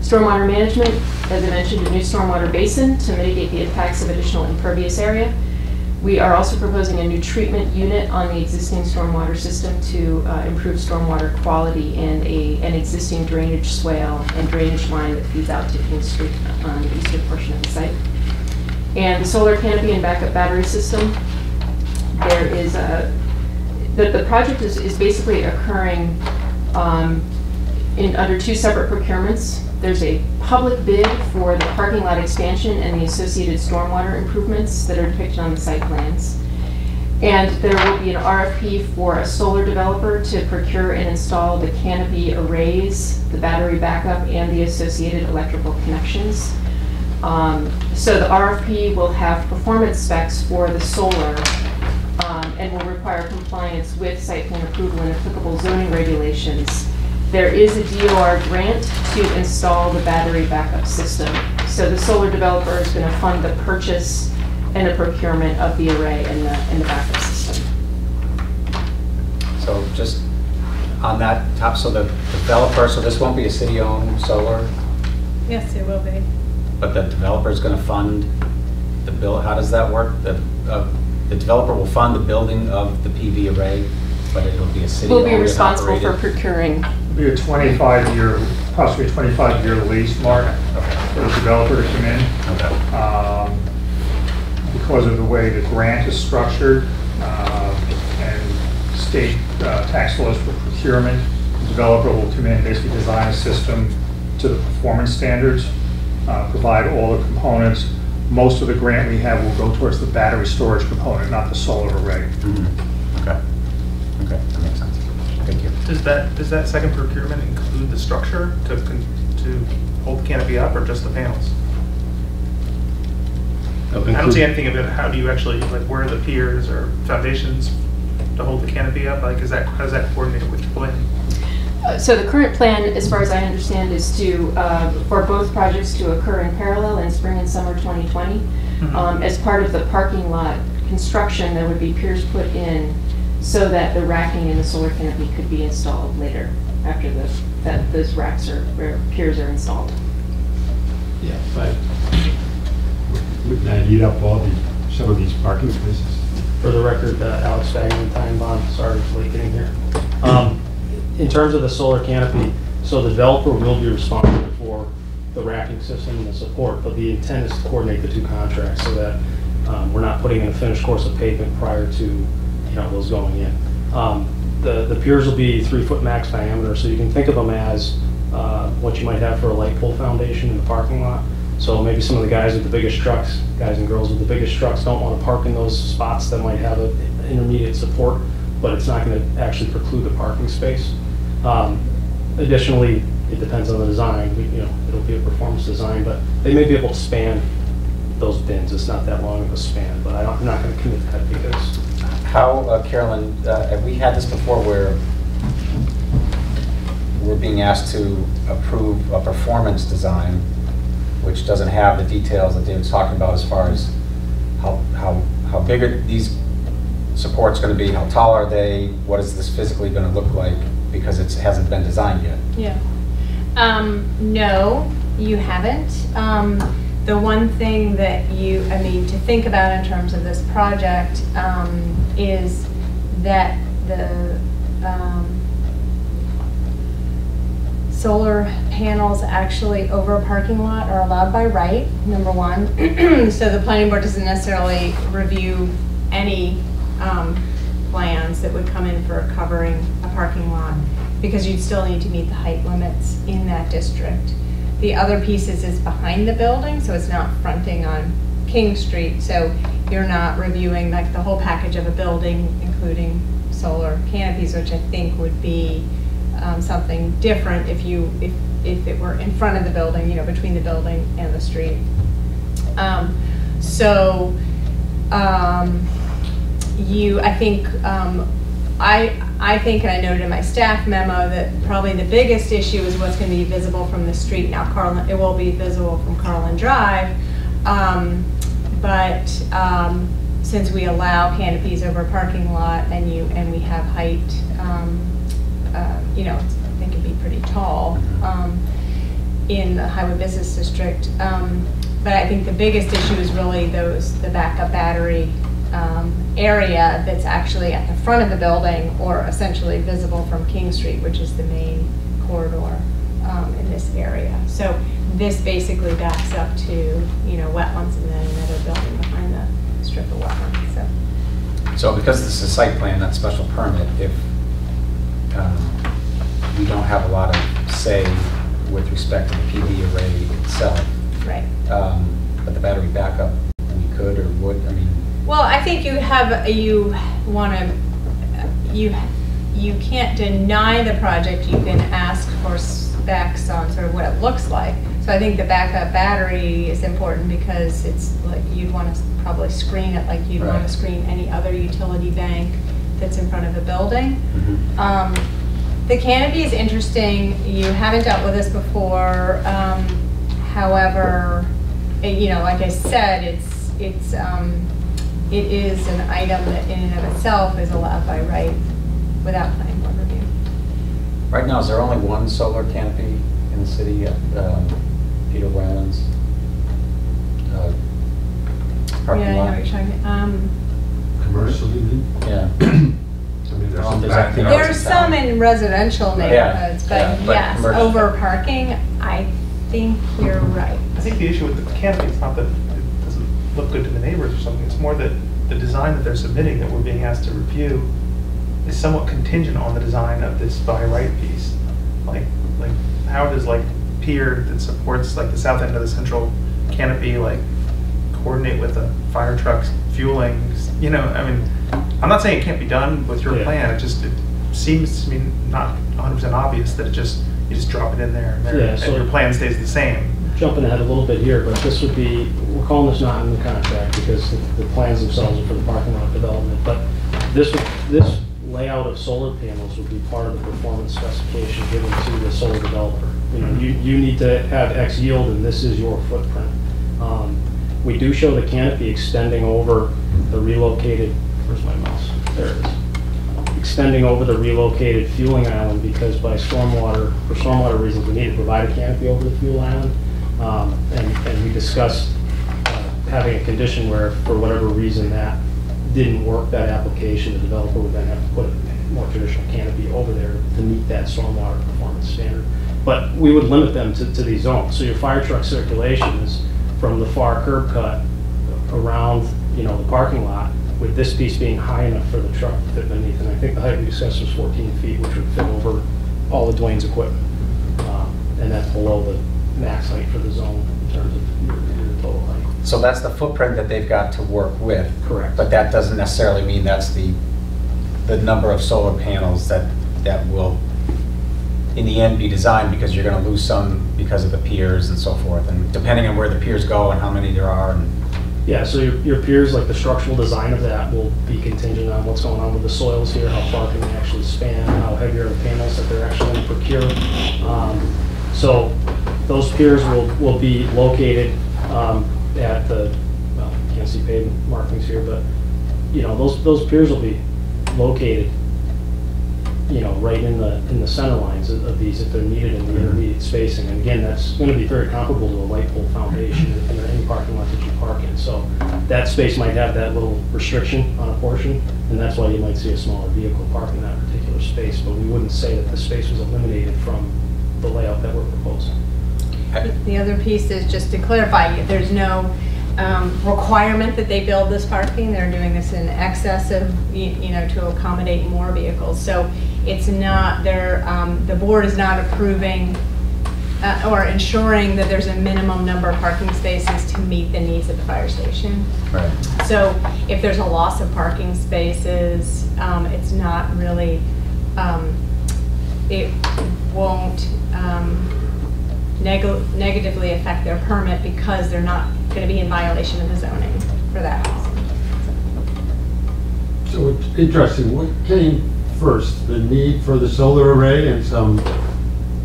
Stormwater management, as I mentioned, a new stormwater basin to mitigate the impacts of additional impervious area. We are also proposing a new treatment unit on the existing stormwater system to uh, improve stormwater quality in a, an existing drainage swale and drainage line that feeds out to King Street on the eastern portion of the site. And the solar canopy and backup battery system. There is a, the, the project is, is basically occurring um, in under two separate procurements. There's a public bid for the parking lot expansion and the associated stormwater improvements that are depicted on the site plans. And there will be an R F P for a solar developer to procure and install the canopy arrays, the battery backup, and the associated electrical connections. Um, so the R F P will have performance specs for the solar um, and will require require compliance with site plan approval and applicable zoning regulations. There is a D O E R grant to install the battery backup system. So the solar developer is going to fund the purchase and the procurement of the array and the, and the backup system. So just on that top, so the developer, so this won't be a city-owned solar? Yes, it will be. But the developer is going to fund the bill. How does that work? The, uh, the developer will fund the building of the P V array, but it'll be a city. We'll be responsible operated. for procuring. It'll be a twenty-five year, possibly a twenty-five year lease, Mark, okay. for the developer to come in. Okay. Um, because of the way the grant is structured uh, and state uh, tax laws for procurement, the developer will come in and basically design a system to the performance standards, uh, provide all the components. Most of the grant we have will go towards the battery storage component, not the solar array. Mm-hmm. Okay. Okay, that makes sense. Thank you. Does that does that second procurement include the structure to to hold the canopy up, or just the panels? I don't see anything about how do you actually, like, where are the piers or foundations to hold the canopy up? Like, is that, how does that coordinate with your plan? Uh, so the current plan, as far as I understand, is to uh, for both projects to occur in parallel in spring and summer twenty twenty. Mm-hmm. Um, as part of the parking lot construction, there would be piers put in so that the racking and the solar canopy could be installed later after the, that those racks are where piers are installed. Yeah, but wouldn't that eat up all the some of these parking spaces? For the record, uh, Alex Fagin, Time Bomb, sorry for late getting here. Um, in terms of the solar canopy, so the developer will be responsible for the racking system and the support, but the intent is to coordinate the two contracts so that um, we're not putting in a finished course of pavement prior to, you know, those going in. Um, the, the piers will be three foot max diameter, so you can think of them as uh, what you might have for a light pole foundation in the parking lot. So maybe some of the guys with the biggest trucks, guys and girls with the biggest trucks, don't want to park in those spots that might have a, intermediate support, but it's not going to actually preclude the parking space. Um, additionally, it depends on the design. We, you know, it'll be a performance design, but they may be able to span those bins. It's not that long of a span, but I don't, I'm not going to commit that because. How, uh, Carolyn, uh, have we had this before where we're being asked to approve a performance design which doesn't have the details that David's talking about as far as how, how, how big are these supports going to be, how tall are they, what is this physically going to look like, because it hasn't been designed yet? Yeah. Um, no, you haven't. Um, the one thing that you, I mean, to think about in terms of this project um, is that the um, solar panels actually over a parking lot are allowed by right, number one. So the planning board doesn't necessarily review any um, plans that would come in for covering a parking lot, because you'd still need to meet the height limits in that district. The other pieces is behind the building, so it's not fronting on King Street, so you're not reviewing like the whole package of a building, including solar canopies, which I think would be um, something different if you if, if it were in front of the building, you know, between the building and the street. Um, so um, you, I think, um, I, I think, and I noted in my staff memo, that probably the biggest issue is what's going to be visible from the street. Now, Carlin, it will be visible from Carlin Drive, um, but um, since we allow canopies over a parking lot, and you and we have height, um, uh, you know, I think it'd be pretty tall um, in the Highway Business District. Um, but I think the biggest issue is really those the backup battery Um, area that's actually at the front of the building, or essentially visible from King Street, which is the main corridor um, in this area. So this basically backs up to, you know, wetlands and then another building behind the strip of wetlands. So, so because this is a site plan, not special permit, if um, we don't have a lot of say with respect to the P V array itself, right? Um, but the battery backup, we could or would. I mean. Well, I think you have, you want to, you you can't deny the project. You can ask for specs on sort of what it looks like. So I think the backup battery is important because it's like you'd want to probably screen it like you'd right. want to screen any other utility bank that's in front of the building. Mm-hmm. um, the canopy is interesting. You haven't dealt with this before. Um, however, it, you know, like I said, it's it's um, it is an item that in and of itself is allowed by right without planning board review. Right now, is there only one solar canopy in the city at um, Peter Wyland's uh, parking yeah, lot? Yeah, I know what you're talking about. Um, Commercially? Yeah. I mean, there's some, back, you know, there are some in residential neighborhoods, yeah, but yeah, yes, but over parking, I think you're right. I think the issue with the canopy is not that it doesn't look good to the neighbors or something. It's more that the design that they're submitting that we're being asked to review is somewhat contingent on the design of this by right piece. Like, like how does like pier that supports like the south end of the central canopy like coordinate with the fire trucks fueling? You know, I mean, I'm not saying it can't be done with your yeah. plan. It just it seems to me not one hundred percent obvious that it just you just drop it in there and, there, yeah, and so your plan stays the same. Jumping ahead a little bit here, but this would be, we're calling this not in the contract because the, the plans themselves are for the parking lot development, but this this layout of solar panels would be part of the performance specification given to the solar developer. You know, you, you need to have X yield and this is your footprint. Um, we do show the canopy extending over the relocated, where's my mouse? There it is. Extending over the relocated fueling island because by stormwater, for stormwater reasons, we need to provide a canopy over the fuel island. Um, and, and we discussed uh, having a condition where, for whatever reason, that didn't work, that application, the developer would then have to put a more traditional canopy over there to meet that stormwater performance standard. But we would limit them to, to these zones. So your fire truck circulation is from the far curb cut around, you know, the parking lot, with this piece being high enough for the truck to fit beneath. And I think the height we discussed was fourteen feet, which would fit over all of Dwayne's equipment. Um, and that's below the max height for the zone in terms of your, your total height. So that's the footprint that they've got to work with. Correct. But that doesn't necessarily mean that's the the number of solar panels that, that will, in the end, be designed, because you're going to lose some because of the piers and so forth. And depending on where the piers go and how many there are. And yeah, so your, your piers, like the structural design of that will be contingent on what's going on with the soils here, how far can they actually span, how heavy are the panels that they're actually going to procure. Um, so those piers will, will be located um, at the, well, you can't see pavement markings here, but you know, those, those piers will be located, you know, right in the in the center lines of, of these if they're needed in the intermediate spacing. And again, that's going to be very comparable to a light pole foundation in any parking lot that you park in. So that space might have that little restriction on a portion, and that's why you might see a smaller vehicle park in that particular space. But we wouldn't say that the space was eliminated from the layout that we're proposing. The other piece is just to clarify, there's no um, requirement that they build this parking. They're doing this in excess of, you, you know, to accommodate more vehicles. So it's not there, um, the board is not approving uh, or ensuring that there's a minimum number of parking spaces to meet the needs of the fire station. Right. So if there's a loss of parking spaces, um, it's not really, um, it won't um, neg negatively affect their permit because they're not going to be in violation of the zoning for that reason. So it's interesting, what came first, the need for the solar array and some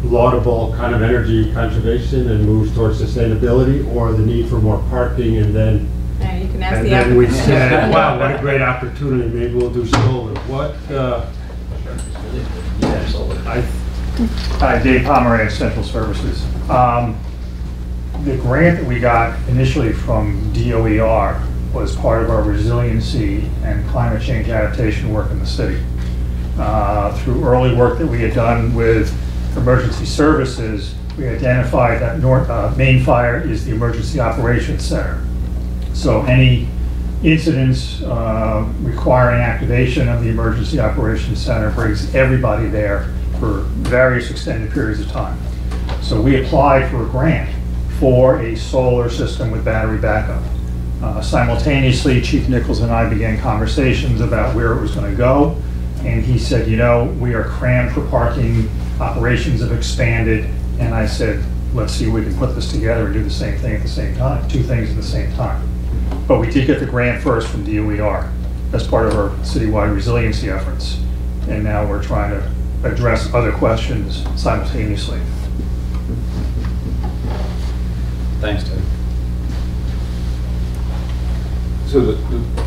laudable kind of energy conservation and moves towards sustainability, or the need for more parking, and then yeah, you can ask and the then we said, wow, what a great opportunity, maybe we'll do solar. What, uh, I, Hi, Dave Pomerantz, Central Services. Um, the grant that we got initially from D O E R was part of our resiliency and climate change adaptation work in the city. Uh, through early work that we had done with emergency services, we identified that North, uh, Main Fire is the emergency operations center. So any incidents uh, requiring activation of the emergency operations center brings everybody there for various extended periods of time. So we applied for a grant for a solar system with battery backup. Uh, simultaneously, Chief Nichols and I began conversations about where it was going to go. And he said, you know, we are crammed for parking, operations have expanded. And I said, let's see if we can put this together and do the same thing at the same time, two things at the same time. But we did get the grant first from D O E R. as part of our citywide resiliency efforts. And now we're trying to address other questions simultaneously. Thanks, Ted. So, the, the,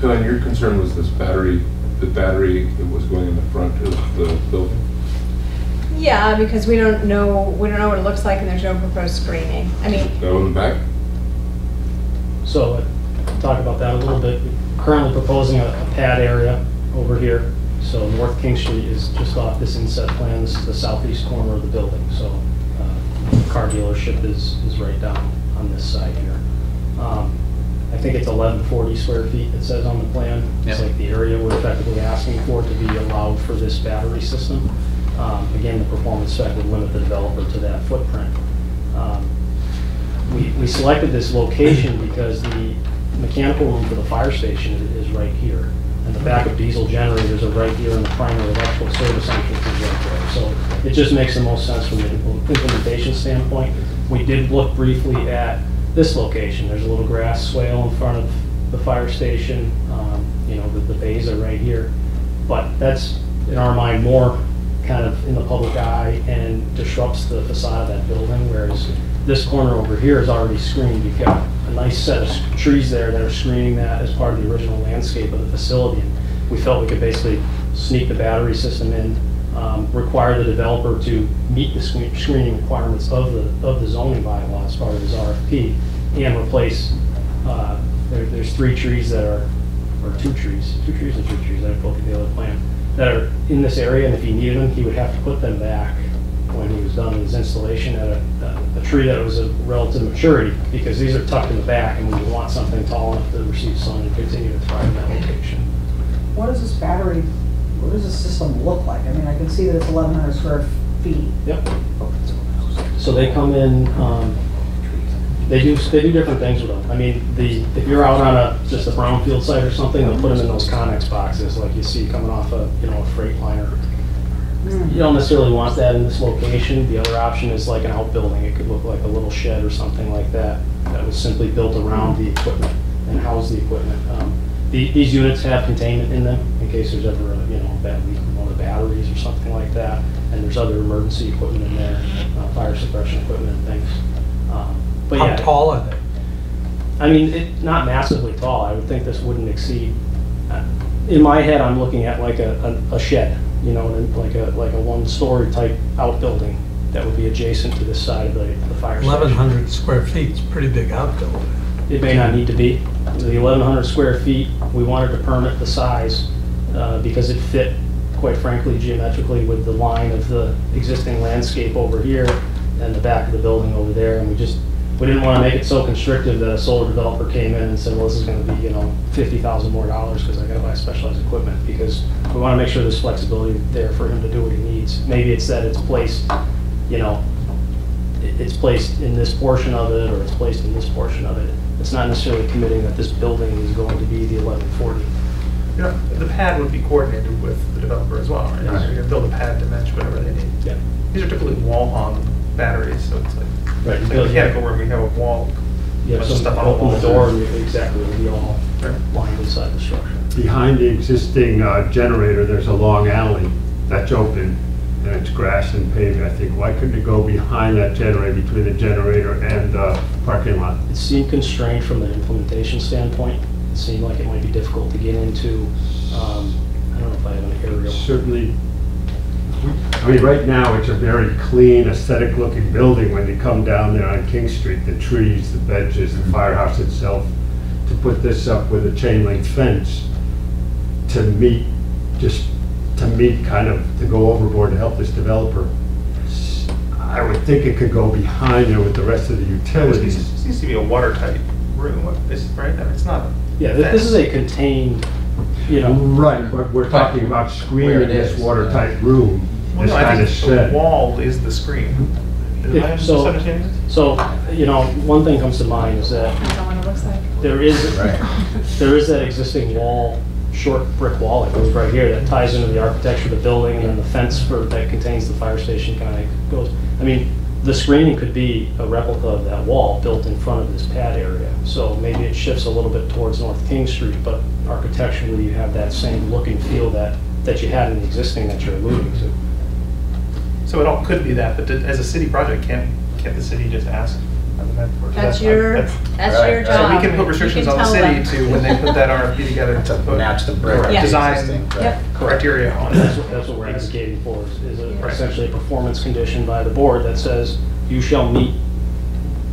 Helen, your concern was this battery, the battery that was going in the front of the building? Yeah, because we don't know, we don't know what it looks like, and there's no proposed screening. I mean, that one in the back. So, I'll talk about that a little bit. We're currently proposing a, a pad area over here. So North King Street is just off this inset plan. This is the southeast corner of the building. So uh, the car dealership is, is right down on this side here. Um, I think it's eleven forty square feet, it says on the plan. Yep. It's like the area we're effectively asking for to be allowed for this battery system. Um, again, the performance spec would limit the developer to that footprint. Um, we, we selected this location because the mechanical room for the fire station is, is right here. And the backup diesel generators are right here, and the primary electrical service entrance is right there. So it just makes the most sense from the implementation standpoint. We did look briefly at this location. There's a little grass swale in front of the fire station. Um, you know, the, the bays are right here. But that's, in our mind, more kind of in the public eye and disrupts the facade of that building, whereas this corner over here is already screened. You've got a nice set of trees there that are screening that as part of the original landscape of the facility. And we felt we could basically sneak the battery system in, um, require the developer to meet the screening requirements of the of the zoning bylaw as part of his R F P, and replace. Uh, there, there's three trees that are, or two trees, two trees and two trees. I looked at the other plan that are in this area, and if he needed them, he would have to put them back when he was done his installation at a, a, a tree that was of relative maturity, because these are tucked in the back and we want something tall enough to receive sun and continue to thrive in that location. What does this battery, what does this system look like? I mean, I can see that it's eleven hundred square feet. Yep. So they come in, um, they do they do different things with them. I mean, the if you're out on a just a brownfield site or something, they'll put them in those Connex boxes like you see coming off a you know a freight liner. You don't necessarily want that in this location. The other option is like an outbuilding. It could look like a little shed or something like that that was simply built around the equipment and house the equipment. Um, the, these units have containment in them in case there's ever a you know a bad leak from one of the batteries or something like that. And there's other emergency equipment in there, uh, fire suppression equipment and things. Um, but How yeah, tall are they? I mean, it, not massively tall. I would think this wouldn't exceed. Uh, in my head, I'm looking at like a, a, a shed. You know, like a like a one-story type outbuilding that would be adjacent to this side of the, the fire station. eleven hundred square feet is a pretty big outbuilding. It may not need to be. The eleven hundred square feet, we wanted to permit the size uh, because it fit, quite frankly, geometrically with the line of the existing landscape over here and the back of the building over there. And we just we didn't want to make it so constrictive that a solar developer came in and said, well, this is going to be, you know, fifty thousand dollars more dollars because I got to buy specialized equipment, because we want to make sure there's flexibility there for him to do what he needs. Maybe it's that it's placed, you know, it's placed in this portion of it or it's placed in this portion of it. It's not necessarily committing that this building is going to be the eleven forty. You know, the pad would be coordinated with the developer as well, right? Yes. You're going to build a pad to match whatever they need. Yeah. These are typically wall-hung batteries, so it's like, right, like build, mechanical yeah. room, we have a wall, yeah, bunch of stuff on open the, the door, and exactly, it'll be all right. lined inside the structure. Behind the existing uh, generator, there's a long alley that's open, and it's grass and paved, I think. Why couldn't it go behind that generator, between the generator and the uh, parking lot? It seemed constrained from an implementation standpoint. It seemed like it might be difficult to get into. Um, I don't know if I have an aerial. Certainly. I mean, right now it's a very clean, aesthetic looking building when you come down there on King Street, the trees, the benches, the firehouse itself. To put this up with a chain link fence to meet, just to meet kind of, to go overboard to help this developer, I would think it could go behind there with the rest of the utilities. It seems to be a watertight room, right? It's not. Yeah, this, this is a contained, you know. Right, but we're talking about screening this watertight room. Well, no, I think the wall is the screen. It, so, so, you know, one thing comes to mind is that there is right. there is that existing wall, short brick wall that goes right here that ties into the architecture of the building, and then the fence for that contains the fire station kind of goes. I mean, the screening could be a replica of that wall built in front of this pad area. So maybe it shifts a little bit towards North King Street, but architecturally you have that same look and feel that, that you had in the existing that you're alluding to. So it all could be that, but did, as a city project, can't, can't the city just ask? That's your, that's, that's right. your job. So we can put restrictions can on the city them. to when they put that R F P together to put match the correct yeah. design yeah. criteria on it. That's what, that's what we're advocating for, is, is a, yeah. essentially a performance condition by the board that says you shall meet,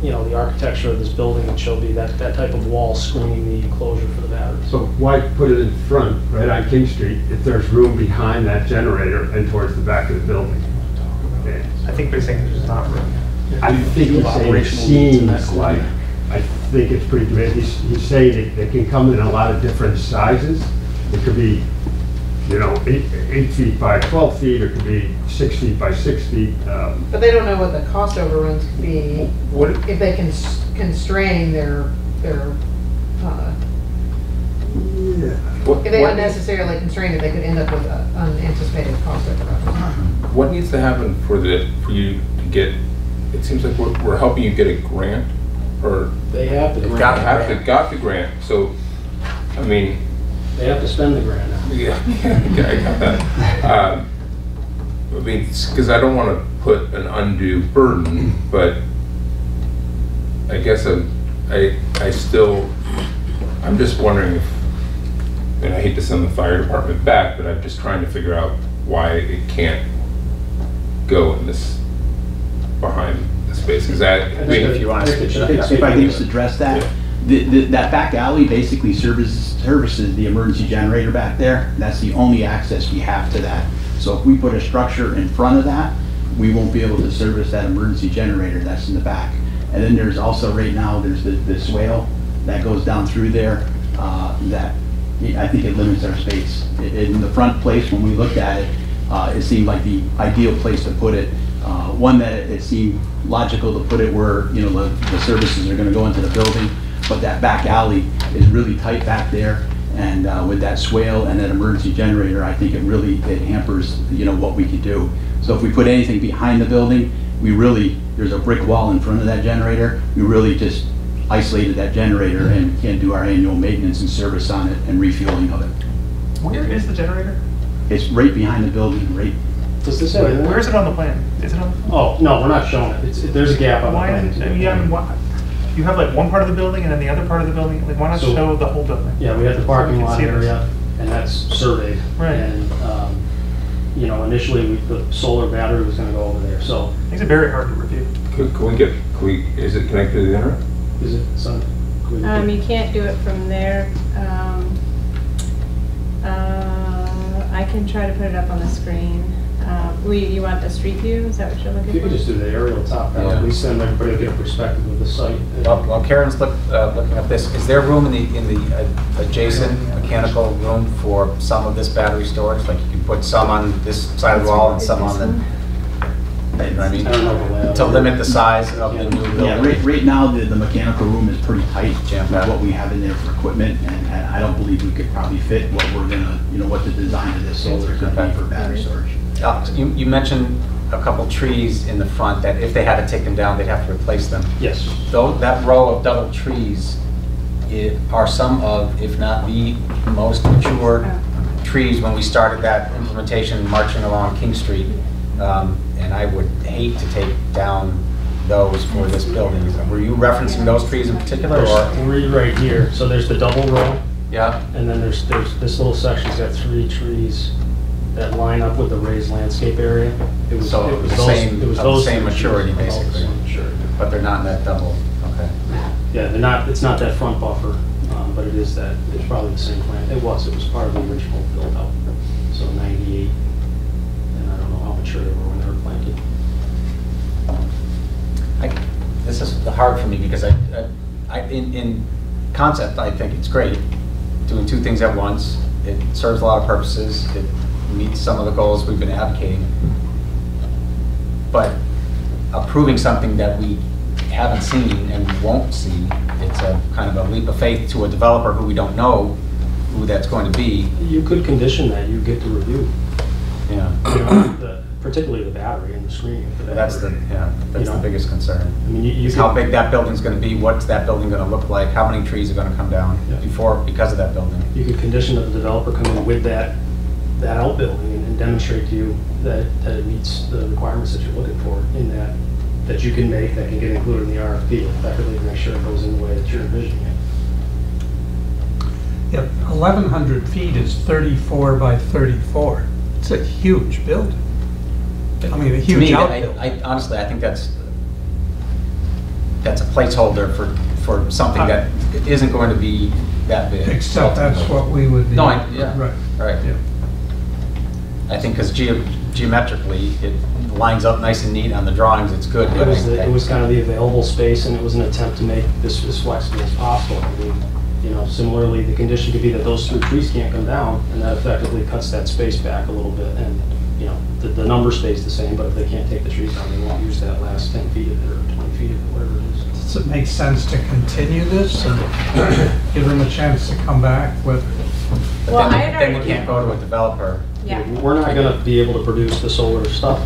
you know, the architecture of this building, and shall be that, that type of wall screening the enclosure for the batteries. So why put it in front, right on King Street, if there's room behind that generator and towards the back of the building? Okay. I think they're saying there's just not room. I think he's saying it seems like, I think it's pretty great. He's, he's saying it, it can come in a lot of different sizes. It could be, you know, eight, eight feet by twelve feet, or it could be six feet by six feet. Um, but they don't know what the cost overruns could be what, if they can constrain their, their uh, yeah. what, if they what, unnecessarily constrain it, they could end up with uh, unanticipated cost overruns. What needs to happen for, the, for you to get? It seems like we're, we're helping you get a grant, or they have the grant. Got, have grant. The, got the grant. So, I mean, they have to spend the grant. Now. Yeah, yeah, I got that. Um, I mean, because I don't want to put an undue burden, but I guess I'm, I, I still, I'm just wondering if, and I hate to send the fire department back, but I'm just trying to figure out why it can't go in this. Behind the space, is that? I mean, if you want to switch it up, if I can just address that, yeah. the, the, that back alley basically services services the emergency generator back there. That's the only access we have to that. So if we put a structure in front of that, we won't be able to service that emergency generator that's in the back. And then there's also right now there's the, the swale that goes down through there. Uh, that I think it limits our space. It, in the front place, when we looked at it, uh, it seemed like the ideal place to put it. Uh, one that it, it seemed logical to put it where, you know, the, the services are going to go into the building, but that back alley is really tight back there, and uh, with that swale and that emergency generator, I think it really it hampers, you know, what we could do. So if we put anything behind the building, we really, there's a brick wall in front of that generator. We really just isolated that generator and can do our annual maintenance and service on it and refueling of it. Where is the generator? It's right behind the building, right. Does this Wait, where is it on the plan? Is it on the plan? Oh, no, we're not showing it. It's, it there's a gap on why the plan. Is it, yeah, I mean, why, you have like one part of the building and then the other part of the building. Like, why not so, show the whole building? Yeah, we have the parking so lot area, and that's surveyed. Right. And, um, you know, initially we, the solar battery was going to go over there. So it's very hard to review. Can, can we get, can we, is it connected to the internet? Is it something? Can um, you can't do it from there. Um, uh, I can try to put it up on the screen. Uh, we, you want the street view? Is that what you're looking for? You can just do the aerial top down. Yeah. We send everybody to get a perspective of the site. Well, while Karen's look, uh, looking up this, is there room in the in the uh, adjacent mechanical room for some of this battery storage? Like you can put some on this side of the wall and some on the. I, I mean, I don't know, to limit the size of the new building. Yeah, right, right now the, the mechanical room is pretty tight. Yeah. With what we have in there for equipment, and, and I don't believe we could probably fit what we're gonna, you know, what the design of this solar is gonna be for battery storage. Uh, you, you mentioned a couple trees in the front that if they had to take them down, they'd have to replace them. Yes. Though that row of double trees it, are some of, if not the most mature trees when we started that implementation marching along King Street. Um, and I would hate to take down those for this building. Were you referencing those trees in particular? There's or? three right here. So there's the double row. Yeah. And then there's, there's this little section's got three trees that line up with the raised landscape area. It was so it was the those, same, it was those the same maturity basically, maturity. But they're not in that double. Okay. Yeah, they're not. It's not that front buffer, um, but it is that. It's probably the same plan. It was. It was part of the original build out. So ninety-eight, and I don't know how mature they were when they were planted. I, this is hard for me because I, I, I in, in concept, I think it's great doing two things at once. It serves a lot of purposes. It meet some of the goals we've been advocating, but approving something that we haven't seen and won't see, it's a kind of a leap of faith to a developer who we don't know who that's going to be. You could condition that you get to review. Yeah. You know, the, particularly the battery and the screening for that. That's the, yeah, that's you the know? biggest concern. I mean, you, you is can, how big that building's going to be, what's that building going to look like, how many trees are going to come down yeah. before because of that building. You could condition that the developer come in with that that outbuilding and, and demonstrate to you that, that it meets the requirements that you're looking for in that, that you can make, that can get included in the R F P, effectively make sure it goes in the way that you're envisioning it. Yep, eleven hundred feet is thirty-four by thirty-four. It's a huge building. I mean, a huge me, outbuilding. I, I, honestly, I think that's that's a placeholder for, for something uh, that isn't going to be that big. Except that's what we would be. No, I, yeah, right. right. Yeah. I think because ge geometrically, it lines up nice and neat on the drawings. It's good. It was, the, it was kind of the available space, and it was an attempt to make this as flexible as possible. I mean, You know, similarly, the condition could be that those three trees can't come down, and that effectively cuts that space back a little bit. And you know, the, the number stays the same, but if they can't take the trees down, they won't use that last ten feet of it or twenty feet of it, whatever it is. Does it make sense to continue this and give them a chance to come back with? But well, then, I then we can't go to a developer. Yeah, we're not going to be able to produce the solar stuff.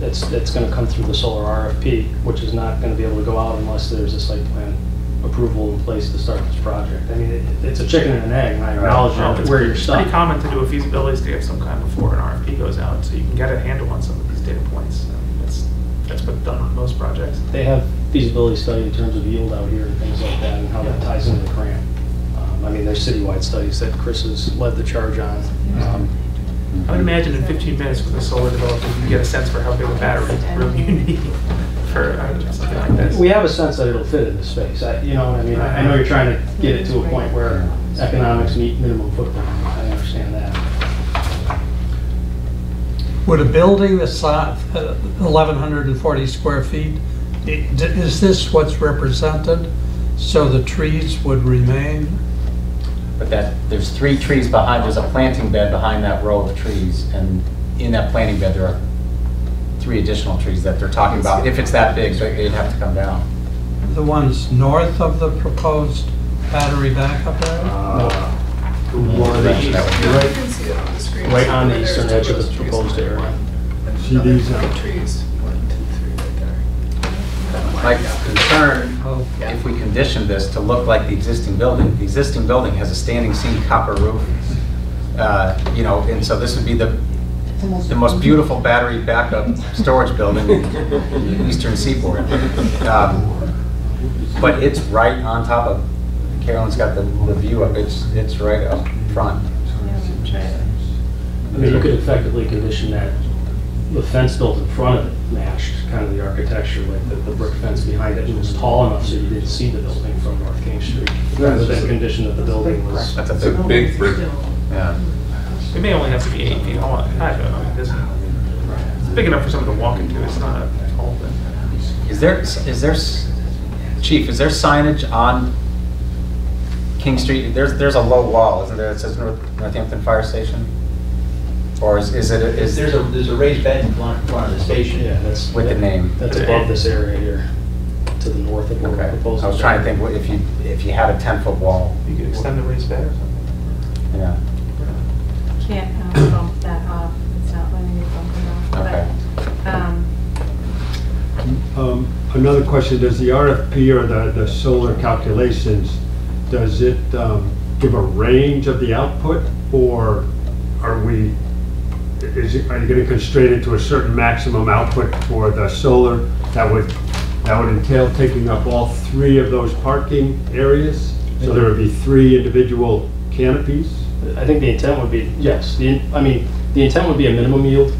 That's that's going to come through the solar R F P, which is not going to be able to go out unless there's a site plan approval in place to start this project. I mean, it, it's a chicken and an egg, and I acknowledge right. well, where you're stuck. It's pretty common to do a feasibility study of some kind before an R F P goes out, so you can get a handle on some of these data points. I mean, that's that's what's done on most projects. They have feasibility study in terms of yield out here and things like that, and how yeah. that ties into the grant. Um, I mean, there's citywide studies that Chris has led the charge on. Um, I would imagine in fifteen minutes with a solar developer, you can get a sense for how big a battery room you need. For, uh, something like this. We have a sense that it'll fit in the space. I, you know what I mean? I, I know you're trying to get it to a point where economics meet minimum footprint. I understand that. Would a building the size, uh, eleven forty square feet, it, is this what's represented? So the trees would remain? But that there's three trees behind. There's a planting bed behind that row of trees, and in that planting bed there are three additional trees that they're talking about. If it's that big, it'd have to come down. The ones north of the proposed battery backup area? Uh, no. The one on the east. Right, right on the eastern edge of the proposed area. See these are the trees. One, two, three, right there. My concern, oh. if we condition this to look like the existing building, the existing building has a standing seam copper roof. Uh, you know, and so this would be the the most beautiful battery backup storage building in the Eastern Seaboard. Um, but it's right on top of, Carolyn's got the, the view of it, it's, it's right up front. I mean, you could effectively condition that the fence built in front of it matched kind of the architecture, like the, the brick fence behind it, and was tall enough so you didn't see the building from North King Street. Rather than condition that the building was. That's a big, it's a big brick. Yeah. It may only have to be eight feet long. I don't know. It's, it's big enough for someone to walk into. It's not a whole thing. Is there, is there, Chief, is there signage on King Street? There's there's a low wall, isn't there? It says North, Northampton Fire Station? Or is, is it? Is there's a there's a raised bed in front of the station. Yeah, that's with that, the name. That's above this area here, to the north of where okay. proposal. I was trying to think if you if you had a ten foot wall, you could extend the raised bed or something. Yeah. Can't um, bump that off. It's not letting me bump it off. But, okay. um, um, another question: does the R F P or the, the solar calculations, does it um, give a range of the output, or are we? Is it, are you going to constrain it to a certain maximum output for the solar? That would that would entail taking up all three of those parking areas. So there would be three individual canopies. I think the intent would be, yes, the, I mean, the intent would be a minimum yield,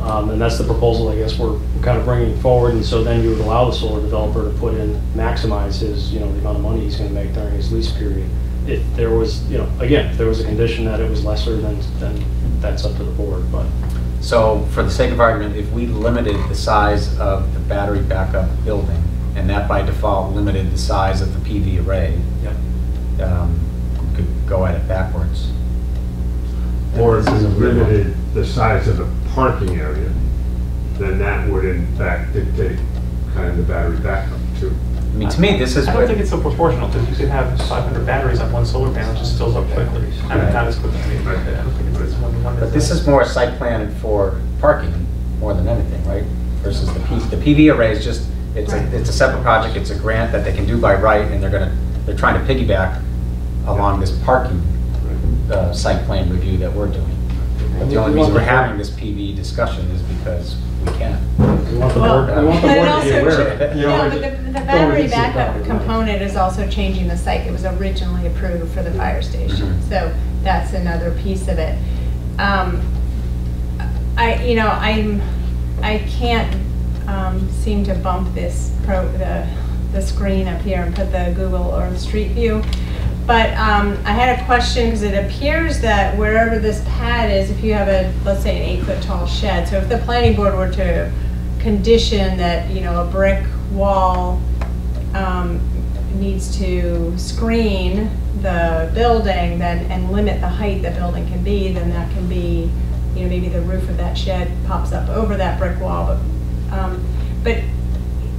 um, and that's the proposal, I guess, we're, we're kind of bringing forward, and so then you would allow the solar developer to put in, maximize his, you know, the amount of money he's going to make during his lease period. If there was, you know, again, if there was a condition that it was lesser, then, then that's up to the board, but. So, for the sake of argument, if we limited the size of the battery backup building, and that by default limited the size of the P V array, yep. um, we could go at it backwards. Or if we limited the size of the parking area, then that would in fact dictate kind of the battery backup too. I mean, to me, this is. I don't think it's so proportional because you could have five hundred batteries on one solar panel, which fills up quickly. I mean, not as quickly. But this is more a site plan for parking more than anything, right? Versus the P, the P V array is just it's right. a it's a separate project. It's a grant that they can do by right, and they're gonna they're trying to piggyback along this parking uh, site plan review that we're doing. But the only reason we're having this P V discussion is because we can. We want the well, board, we want the board to be aware of it. You know, no, but the, the battery backup component is also changing the site. It was originally approved for the fire station, mm-hmm. so that's another piece of it. Um, I, you know, I'm, I can't um, seem to bump this pro, the the screen up here and put the Google or the Street View. But um, I had a question because it appears that wherever this pad is, if you have a, let's say, an eight-foot tall shed, so if the planning board were to condition that, you know, a brick wall um, needs to screen the building, then and limit the height the building can be, then that can be, you know, maybe the roof of that shed pops up over that brick wall. But, um, but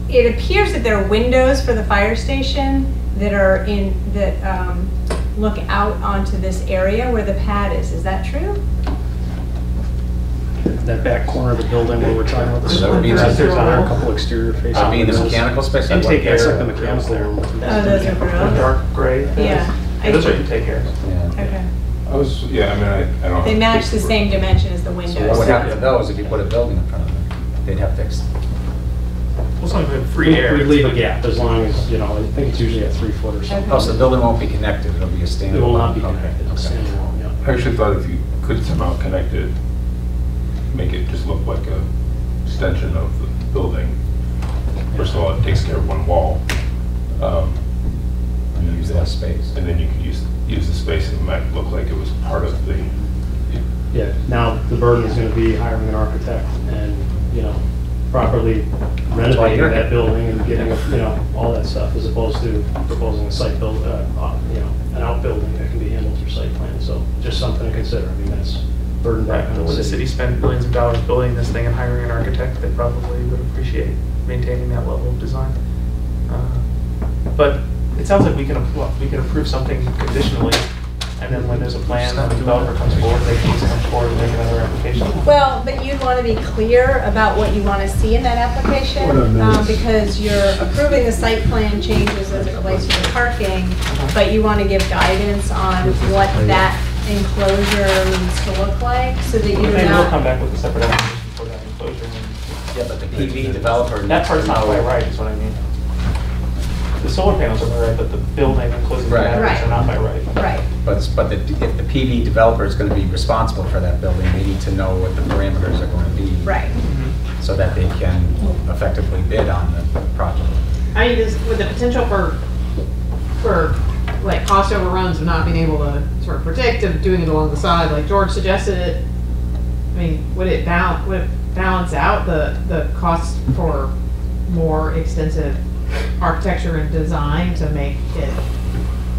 it appears that there are windows for the fire station that are in that um, look out onto this area where the pad is. Is that true? That back corner of the building where we're talking about the so that there's, there's a couple exterior faces. I mean, the mechanical space. You take care of the mechanical there. Oh, those are real. Dark gray. Yeah. Those are you take care of. Yeah. Okay. I was. Yeah. I mean, I, I don't. They match the same dimension as the windows. So what would happen to those if you put a building in front of them? They'd have to. Well, not even free air. We leave a gap as long as, you know, I think it's usually at three foot or something. Oh, so the building won't be connected. It'll be a standalone. It will not be connected. Okay. Okay. Standalone, yeah. I actually thought if you could somehow connect it, make it just look like a extension of the building. First of all, it takes care of one wall. Um, and you use that space. And then you could use, use the space and it might look like it was part of the... Yeah, now the burden is going to be hiring an architect and, you know, properly renovating that building and getting, you know, all that stuff, as opposed to proposing a site build, uh, you know, an outbuilding that can be handled through site plan. So just something to consider. I mean, that's burden back on the city. Would the city spend billions of dollars building this thing and hiring an architect? They probably would appreciate maintaining that level of design. Uh, but it sounds like we can we can approve something conditionally. And then when there's a plan that the developer comes forward, they can come forward and make another application. Well, but you want to be clear about what you want to see in that application um, because you're approving the site plan changes as it relates to the parking, but you want to give guidance on what that enclosure needs to look like so that you're not... And we'll come back with a separate application for that enclosure. Yeah, but the P V developer... That part's not quite right is what I mean. The solar panels are by right, but the building and closing right. the batteries right. are not by right. Right. But, but the, if the P V developer is going to be responsible for that building, they need to know what the parameters are going to be. Right. So that they can effectively bid on the project. I mean, this, with the potential for, for like cost overruns of not being able to sort of predict of doing it along the side, like George suggested it, I mean, would it, bal would it balance out the, the cost for more extensive architecture and design to make it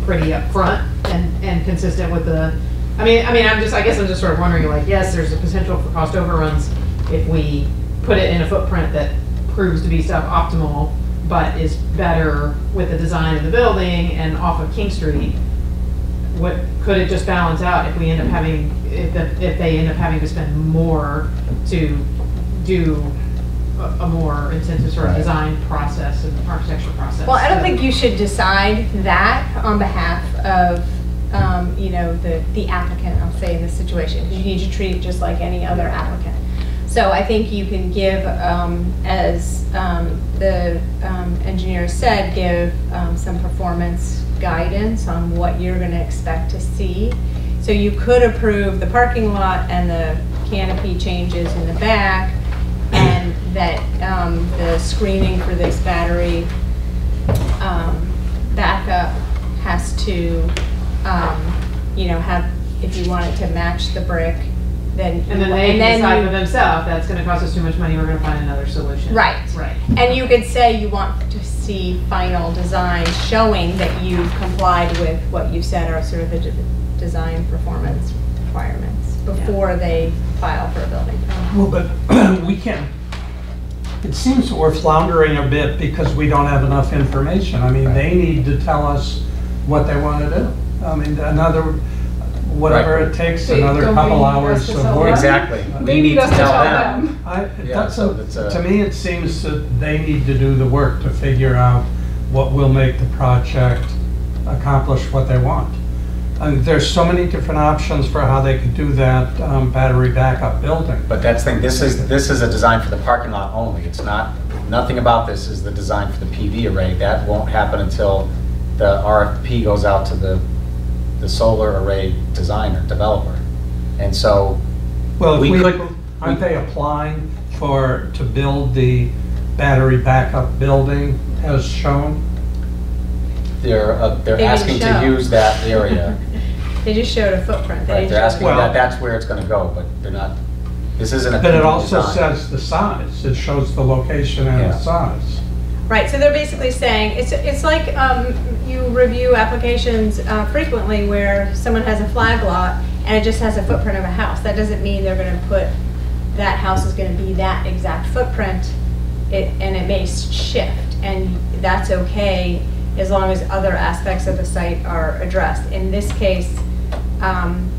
pretty upfront and and consistent with the I mean I mean I'm just I guess I'm just sort of wondering, like, yes, there's a potential for cost overruns if we put it in a footprint that proves to be suboptimal but is better with the design of the building and off of King Street. What could it just balance out if we end up having if, the, if they end up having to spend more to do a more intensive sort of design process and architecture process? Well, I don't think you should decide that on behalf of, um, you know, the, the applicant, I'll say, in this situation, because you need to treat it just like any other applicant. So I think you can give, um, as um, the um, engineer said, give um, some performance guidance on what you're going to expect to see. So you could approve the parking lot and the canopy changes in the back, and that um, the screening for this battery um, backup has to, um, you know, have, if you want it to match the brick, then... And then they and then decide for themselves, that's going to cost us too much money, we're going to find another solution. Right. Right. And you could say you want to see final design showing that you've complied with what you said are sort of the design performance requirements before yeah. they file for a building permit. Well, but we can't. It seems we're floundering a bit because we don't have enough information. I mean, right. they need to tell us what they want to do. I mean, another, whatever right. it takes, they, another couple hours of work. Exactly. Uh, they need us to tell them. them. I, yeah, that's so a, that's a, to me, it seems that they need to do the work to figure out what will make the project accomplish what they want. And there's so many different options for how they could do that um, battery backup building. But that's the thing. This is this is a design for the parking lot only. It's not nothing about this is the design for the P V array. That won't happen until the R F P goes out to the the solar array designer developer. And so, well, we, we could. Aren't we, they applying for to build the battery backup building as shown? They're uh, they're they asking to use that area. They just showed a footprint. They right, they're asking well, that that's where it's going to go, but they're not. This isn't a. But it also design. says the size. It shows the location and yeah. the size. Right. So they're basically saying it's it's like um, you review applications uh, frequently where someone has a flag lot and it just has a footprint of a house. That doesn't mean they're going to put that house is going to be that exact footprint. It and it may shift, and that's okay, as long as other aspects of the site are addressed. In this case, um,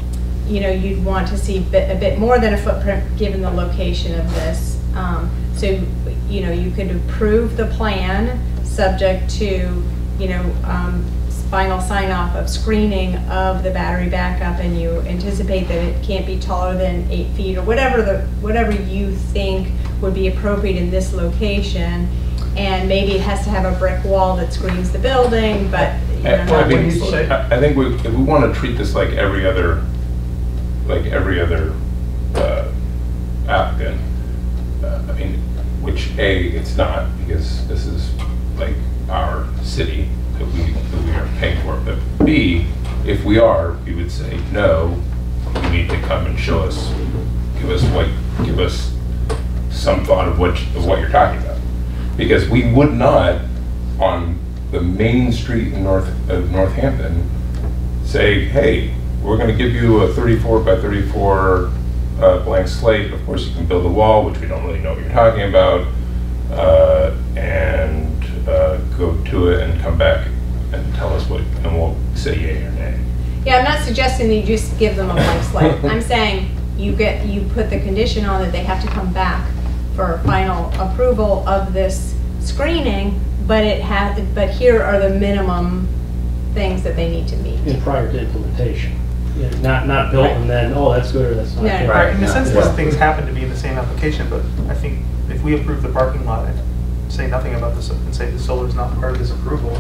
you know, you'd want to see bit, a bit more than a footprint given the location of this. Um, so, you know, you could approve the plan subject to, you know, um, final sign-off of screening of the battery backup, and you anticipate that it can't be taller than eight feet or whatever the whatever you think would be appropriate in this location. And maybe it has to have a brick wall that screens the building, but you know, well, I, think, I think we, if we want to treat this like every other, like every other uh, applicant. Uh, I mean, which a it's not, because this is like our city that we that we are paying for. But B, if we are, we would say no. You need to come and show us, give us what, give us some thought of what of what you're talking about. Because we would not, on the main street in North of Northampton, say, "Hey, we're going to give you a thirty-four by thirty-four uh, blank slate. Of course, you can build a wall, which we don't really know what you're talking about, uh, and uh, go to it and come back and tell us what, and we'll say yay or nay." Yeah, I'm not suggesting that you just give them a blank slate. I'm saying you get you put the condition on that they have to come back for final approval of this screening, but it had. But here are the minimum things that they need to meet. And prior to implementation, you know, not not built right. and then oh that's good or that's not. No, good. Right. In the sense, these things happen to be in the same application, but I think if we approve the parking lot and say nothing about this and say the solar is not part of this approval,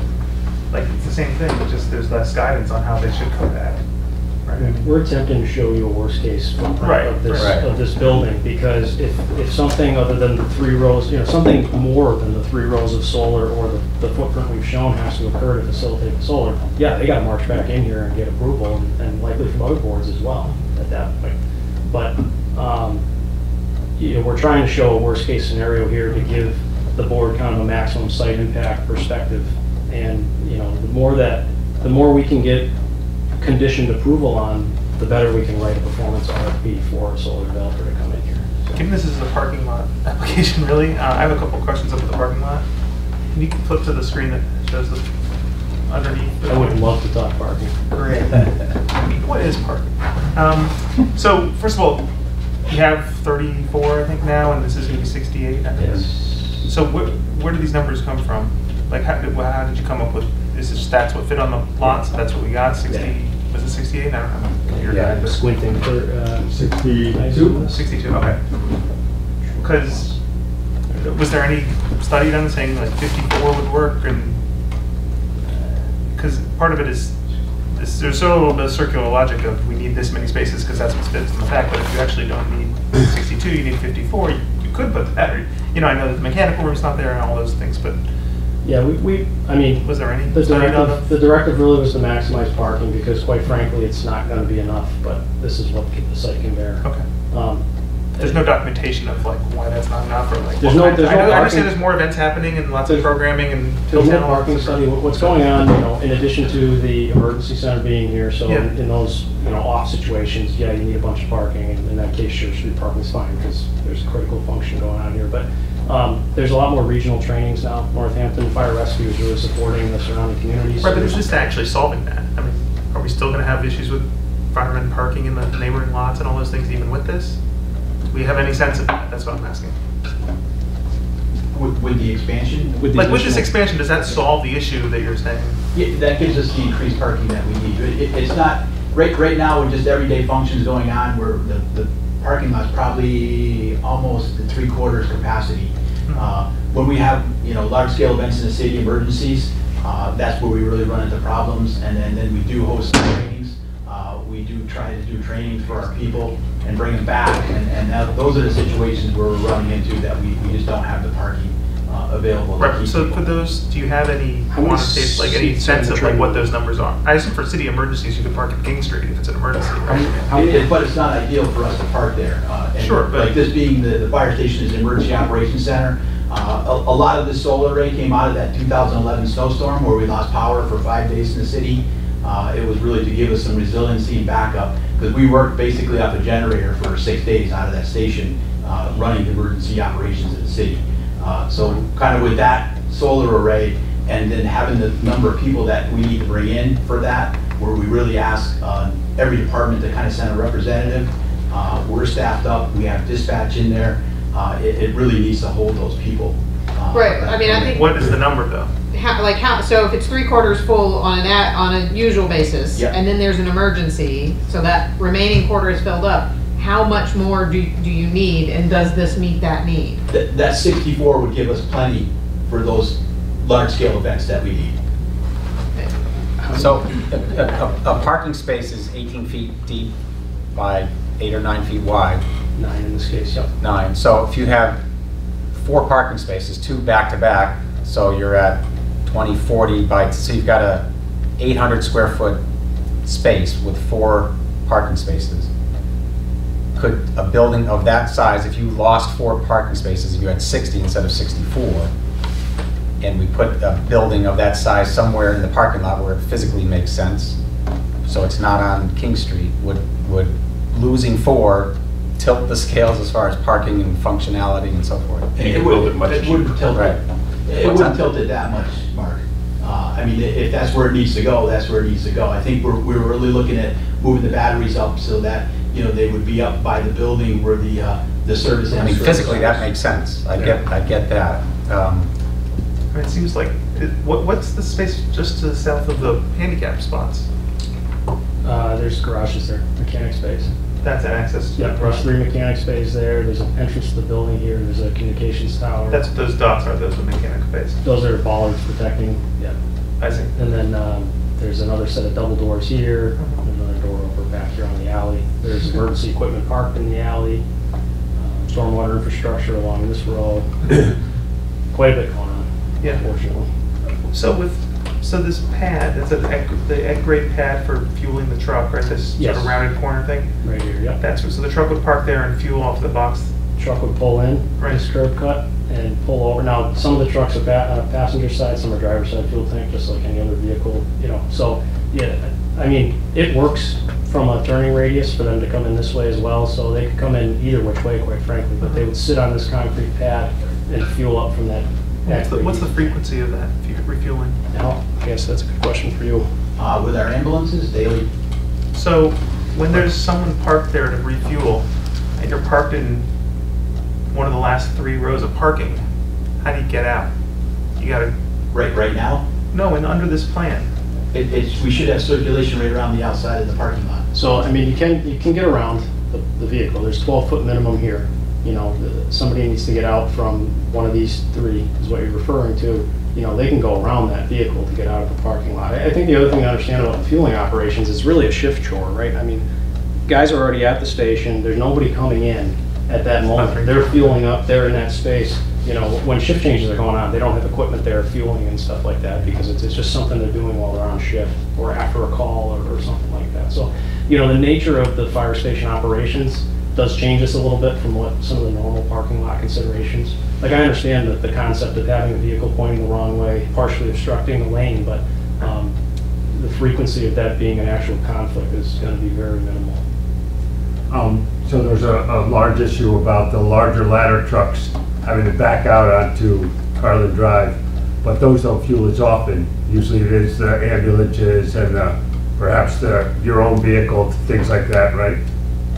like it's the same thing. It's just there's less guidance on how they should come back. We're attempting to show you a worst case footprint right, of this right. of this building, because if, if something other than the three rows, you know, something more than the three rows of solar or the, the footprint we've shown has to occur to facilitate the solar, yeah, they got to march back in here and get approval, and, and likely from other boards as well at that point. But um, you know, we're trying to show a worst case scenario here to give the board kind of a maximum site impact perspective, and you know, the more that the more we can get conditioned approval on, the better we can write a performance R F P for a solar developer to come in here. So. Given this is the parking lot application, really, uh, I have a couple questions about the parking lot. Can you flip to the screen that shows the underneath? I would love to talk parking. Great. I mean, what is parking? Um, so, first of all, you have thirty-four, I think, now, and this is going to be sixty-eight. I think. Yes. So, wh where do these numbers come from? Like, how did, how did you come up with this? Is that's what fit on the lot, so that's what we got. Sixty. Yeah. Was it sixty-eight? I don't know. You're yeah, squinting for uh, sixty-two. Sixty-two. Okay. Because was there any study done saying like fifty-four would work? And because part of it is, is there's sort of a little bit of circular logic of we need this many spaces because that's what fits in the back. But if you actually don't need sixty-two, you need fifty-four. You, you could put the battery. You know, I know that the mechanical room's not there and all those things, but. Yeah, we, we, I mean, was there any the, directive, the directive really was to maximize parking because, quite frankly, it's not going to be enough, but this is what the site can bear. Okay. Um, there's no documentation of, like, why that's not enough or, like, there's no, there's I, no I understand there's more events happening and lots of programming and... There's no parking study. What's going on, you know, in addition to the emergency center being here, so yeah. in, in those, you know, off situations, yeah, you need a bunch of parking, and in that case, your street parking is fine because there's critical function going on here, but... Um, there's a lot more regional trainings now. Northampton Fire Rescue is really supporting the surrounding communities. Right, but it's just actually solving that. I mean, are we still going to have issues with firemen parking in the neighboring lots and all those things even with this? Do we have any sense of that? That's what I'm asking. With, with the expansion? With the like with this expansion, does that solve the issue that you're saying? Yeah, that gives us the increased parking that we need. It, it, it's not, right, right now with just everyday functions going on where the, the parking lot's probably almost the three quarters capacity. Mm-hmm. uh, when we have, you know, large scale events in the city, emergencies, uh, that's where we really run into problems. And then, then we do host trainings. Uh, we do try to do trainings for our people and bring them back. And, and that, those are the situations where we're running into that we, we just don't have the parking uh, available. Right. So people. For those, do you have any quantitative, like any sense of like what those numbers are? I assume for city emergencies, you could park at King Street if it's an emergency. Right? It, it, but it's not ideal for us to park there. Uh, and sure. But like this being the, the fire station is an emergency operations center. Uh, a, a lot of the solar array came out of that two thousand eleven snowstorm where we lost power for five days in the city. Uh, it was really to give us some resiliency and backup because we worked basically off a generator for six days out of that station uh, running emergency operations in the city. Uh, so kind of with that solar array and then having the number of people that we need to bring in for that, where we really ask uh, every department to kind of send a representative. Uh, we're staffed up, we have dispatch in there. Uh, it, it really needs to hold those people. Uh, right. I mean, I think. What is the number though? How, like how? So if it's three quarters full on an at, on a usual basis, yeah. And then there's an emergency, so that remaining quarter is filled up. How much more do do you need, and does this meet that need? Th that sixty-four would give us plenty for those large-scale events that we need. Okay. So a, a, a parking space is eighteen feet deep by eight or nine feet wide. Nine in this case, yep. Nine. So if you have four parking spaces, two back to back, so you're at twenty, forty by, so you've got a eight hundred square foot space with four parking spaces. Could a building of that size, if you lost four parking spaces, if you had sixty instead of sixty-four, and we put a building of that size somewhere in the parking lot where it physically makes sense, so it's not on King Street, would, would losing four tilt the scales as far as parking and functionality and so forth? And it, it wouldn't would would tilt right. It What's wouldn't tilt it that much, Mark. Uh, I mean, if that's where it needs to go, that's where it needs to go. I think we're, we're really looking at moving the batteries up so that, you know, they would be up by the building where the uh, the service. I mean, physically that makes sense. I yeah. get I get that. Um, I mean, it seems like it, what what's the space just to the south of the handicap spots? Uh, there's garages there, mechanic space. That's an access to yeah, the there's three mechanic space there. There's an entrance to the building here. There's a communications tower. That's what those dots are. Those are mechanic space. Those are bollards protecting. Yeah. I see. And then um, there's another set of double doors here. Another door over back here on the alley. There's emergency equipment parked in the alley. Uh, stormwater infrastructure along this row. Quite a bit going on. Yeah. Unfortunately. So with so this pad, that's an egg, the egg grade pad for fueling the truck, right? This yes. sort of rounded corner thing? Right here, yeah. That's, so the truck would park there and fuel off the box? The truck would pull in, right. This curb cut, and pull over. Now, some of the trucks are pa uh, passenger side, some are driver side fuel tank, just like any other vehicle, you know. So, yeah, I mean, it works from a turning radius for them to come in this way as well, so they could come in either which way, quite frankly, but they would sit on this concrete pad and fuel up from that. What's the, what's the frequency of that refueling? No, I guess that's a good question for you. Uh, with our ambulances, daily. So when there's someone parked there to refuel, and you're parked in one of the last three rows of parking, how do you get out? You gotta... Right, right now? No, and under this plan. It, it's, we should have circulation right around the outside of the parking lot. So, I mean, you can, you can get around the, the vehicle. There's twelve foot minimum here. You know, somebody needs to get out from one of these three is what you're referring to. You know, they can go around that vehicle to get out of the parking lot. I think the other thing to understand about the fueling operations is really a shift chore, right? I mean, guys are already at the station. There's nobody coming in at that moment. They're fueling up. They're in that space. You know, when shift changes are going on, they don't have equipment there fueling and stuff like that because it's, it's just something they're doing while they're on shift or after a call or, or something like that. So, you know, the nature of the fire station operations does change us a little bit from what some of the normal parking lot considerations. Like I understand that the concept of having a vehicle pointing the wrong way, partially obstructing the lane, but um, the frequency of that being an actual conflict is going to be very minimal. Um, so there's a, a large issue about the larger ladder trucks having to back out onto Carlin Drive, but those don't fuel as often. Usually it is the ambulances and the perhaps the, your own vehicle, things like that, right?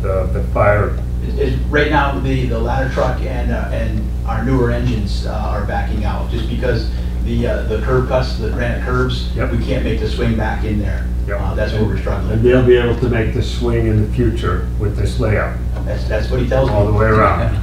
The, the fire. It, it, right now, the, the ladder truck and, uh, and our newer engines uh, are backing out just because the uh, the curb cuts, the granite curbs, yep. we can't make the swing back in there. Yep. Uh, that's where we're struggling. And they'll be able to make the swing in the future with this layout. That's, that's what he tells All me. All the way around.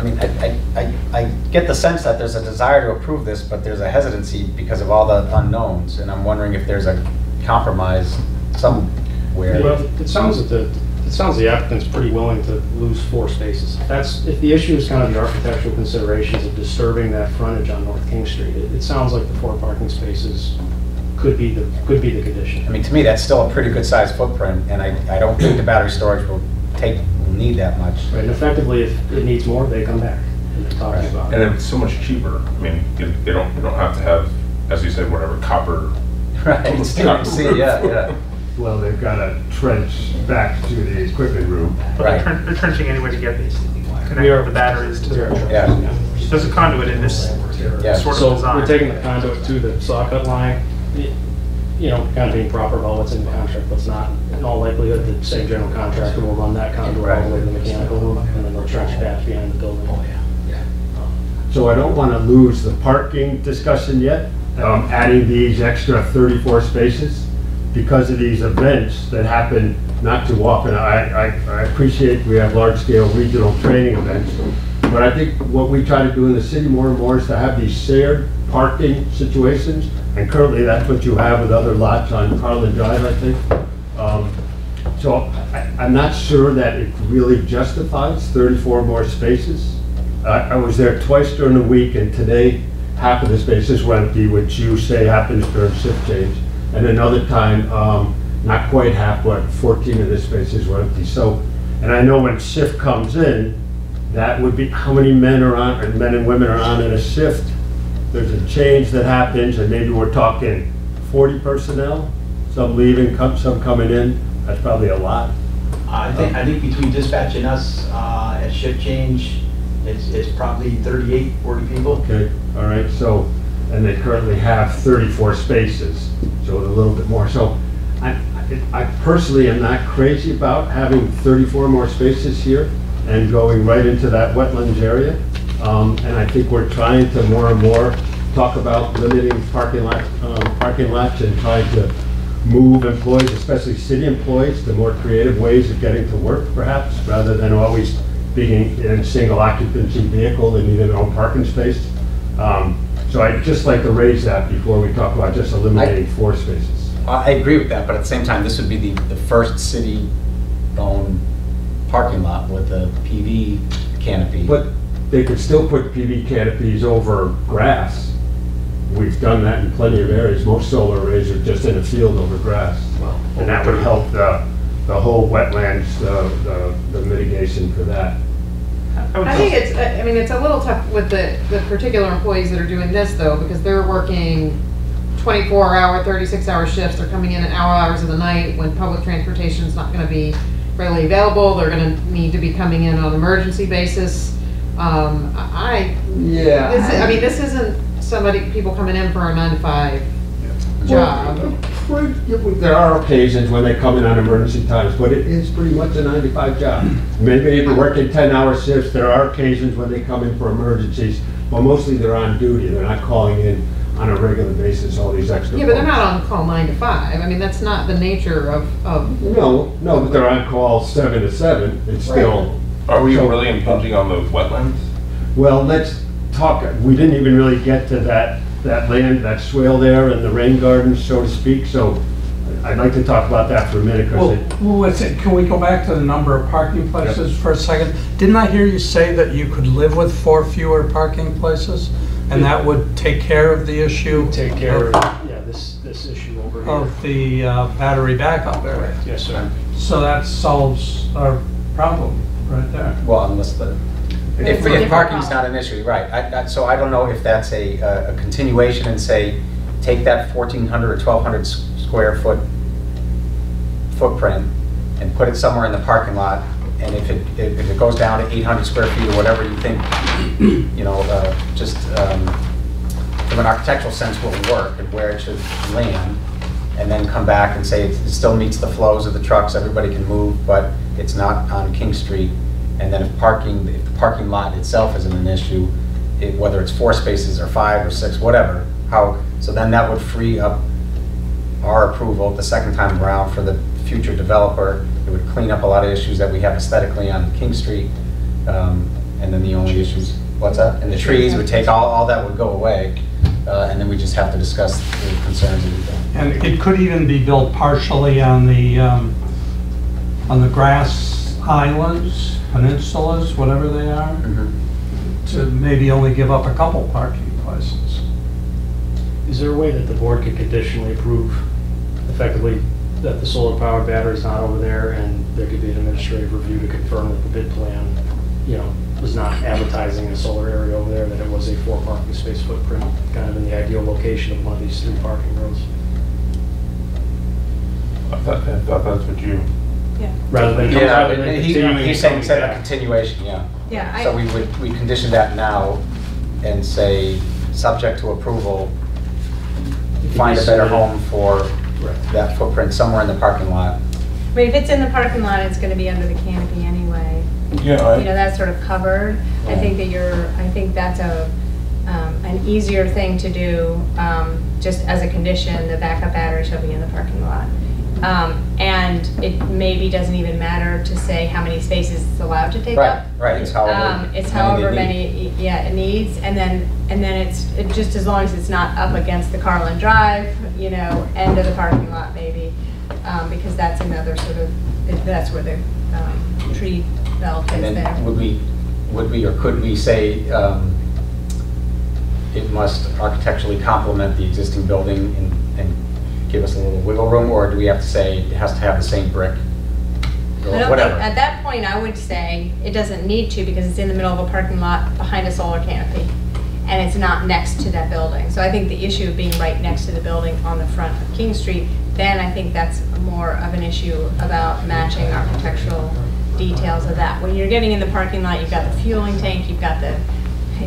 I mean, I, I, I, I get the sense that there's a desire to approve this, but there's a hesitancy because of all the unknowns, and I'm wondering if there's a compromise somewhere. Well, it sounds that the it sounds the applicant's pretty willing to lose four spaces. That's if the issue is kind of the architectural considerations of disturbing that frontage on North King Street. It, it sounds like the four parking spaces could be the could be the condition. I mean, to me, that's still a pretty good sized footprint, and I I don't think the battery storage will take. Need that much. Right, and effectively, if it needs more, they come back and they're talking right. about it. And it's so much cheaper. I mean, they, they don't they don't have to have, as you said, whatever copper. Right. It's copper. See, yeah, yeah. Well, they've got to trench back to the equipment room. But right. they're, they're trenching anyway to get basically connect the batteries to the. Yeah. yeah. There's a conduit in this yeah. sort so of design. We're taking the conduit to the socket line. Yeah. You know, kind of being proper about what's in the contract, what's not. In all likelihood, the same general contractor will run that conduit right. all the way to the mechanical room, and then they'll trench back behind the building. Oh yeah, yeah. So I don't want to lose the parking discussion yet. Um, adding these extra thirty-four spaces because of these events that happen not too often. I, I, I appreciate we have large-scale regional training events, but I think what we try to do in the city more and more is to have these shared parking situations. And currently that's what you have with other lots on Carlin Drive, I think. Um, so I, I'm not sure that it really justifies thirty-four more spaces. Uh, I was there twice during the week, and today half of the spaces were empty, which you say happens during shift change. And another time, um, not quite half, but fourteen of the spaces were empty. So, and I know when shift comes in, that would be how many men are on, or men and women are on in a shift. There's a change that happens, and maybe we're talking forty personnel, some leaving, come, some coming in. That's probably a lot. I think, um, I think between dispatch and us uh, at shift change, it's, it's probably thirty-eight, forty people. Okay, all right, so, and they currently have thirty-four spaces, so a little bit more. So I, I personally am not crazy about having thirty-four more spaces here and going right into that wetlands area. Um, and I think we're trying to more and more talk about limiting parking lot, um, parking lots and trying to move employees, especially city employees, to more creative ways of getting to work, perhaps, rather than always being in a single occupancy vehicle. They need their own parking space. Um, so I'd just like to raise that before we talk about just eliminating I, four spaces. I agree with that, but at the same time, this would be the, the first city-owned parking lot with a P V canopy. But they could still put P V canopies over grass. We've done that in plenty of areas. Most solar arrays are just in a field over grass. Wow. And that would help the, the whole wetlands, the, the, the mitigation for that. I think it's, I mean, it's a little tough with the, the particular employees that are doing this though, because they're working twenty-four hour, thirty-six hour shifts. They're coming in at hour hours of the night when public transportation is not gonna be readily available. They're gonna need to be coming in on an emergency basis. Um, I yeah. This is, I mean, this isn't somebody people coming in for a nine to five yeah. job. Well, there are occasions when they come in on emergency times, but it is pretty much a nine to five job. Maybe if you're working ten hour shifts, there are occasions when they come in for emergencies, but mostly they're on duty. They're not calling in on a regular basis all these extra. Yeah, but they're calls. Not on call nine to five. I mean, that's not the nature of. of no, no, but they're on call seven to seven. It's right. still. Are we so, really impinging on the wetlands? Well, let's talk. We didn't even really get to that, that land, that swale there and the rain garden, so to speak. So I'd like to talk about that for a minute. Well, it, well let's, can we go back to the number of parking places yep. for a second? Didn't I hear you say that you could live with four fewer parking places and yeah. that would take care of the issue? Take care of, of yeah, this, this issue over here. Of the uh, battery backup area. Yes, sir. So that solves our problem. Right there. Well, unless the if, if parking's not an issue, right? I, I, so I don't know if that's a, a continuation and say take that fourteen hundred or twelve hundred square foot footprint and put it somewhere in the parking lot, and if it if it goes down to eight hundred square feet or whatever you think, you know, uh, just um, from an architectural sense will work and where it should land, and then come back and say it still meets the flows of the trucks, everybody can move, but it's not on King Street. And then if parking, if the parking lot itself isn't an issue, it, whether it's four spaces or five or six, whatever, how, so then that would free up our approval the second time around for the future developer. It would clean up a lot of issues that we have aesthetically on King Street. Um, and then the only issues, what's that? And the trees would take, all, all that would go away. Uh, and then we just have to discuss the concerns. And it could even be built partially on the, um, on the grass islands, peninsulas, whatever they are, mm-hmm. to maybe only give up a couple parking places. Is there a way that the board could conditionally approve effectively that the solar powered battery is not over there, and there could be an administrative review to confirm that the bid plan, you know, was not advertising a solar area over there, that it was a four parking space footprint, kind of in the ideal location of one of these three parking roads? I thought, I thought that's what you... Yeah. Rather than... Yeah, rather than he, he's saying said a continuation, yeah. Yeah. So I, we would we condition that now and say, subject to approval, find a better home for that footprint somewhere in the parking lot. But if it's in the parking lot, it's going to be under the canopy anyway. Yeah, I, you know, that's sort of covered. I think that you're, I think that's a, um, an easier thing to do, um, just as a condition, the backup battery shall be in the parking lot. Um, and it maybe doesn't even matter to say how many spaces it's allowed to take right, up. Right, right, it's however, um, it's however many, many yeah, it needs. And then, and then it's it just as long as it's not up against the Carlin Drive, you know, end of the parking lot maybe, um, because that's another sort of, it, that's where the um, tree belt is there. Would we, would we or could we say um, it must architecturally complement the existing building and, and give us a little wiggle room, or do we have to say it has to have the same brick or I don't whatever? Think, at that point, I would say it doesn't need to, because it's in the middle of a parking lot behind a solar canopy, and it's not next to that building. So I think the issue of being right next to the building on the front of King Street, then I think that's more of an issue about matching architectural details of that. When you're getting in the parking lot, you've got the fueling tank, you've got the,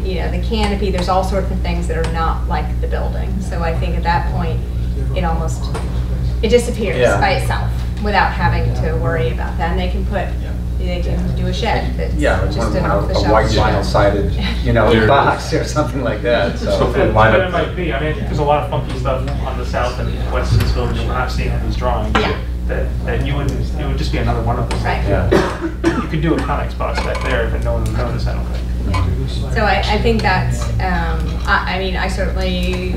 you know, the canopy, there's all sorts of things that are not like the building. So I think at that point, it almost, it disappears yeah. by itself without having to worry about that. And they can put, they can do a shed that's yeah, just one, an off the shelf. A white vinyl-sided, you know, box or something like that. So, so that, that might be. I mean, there's a lot of funky stuff on the south and west of this village that I've seen on these drawings. Yeah. That, that you would, it would just be another one of those. Right. Yeah. You could do a Connex box back there, but no one would notice, I don't think. Yeah. So I, I think that's, um, I, I mean, I certainly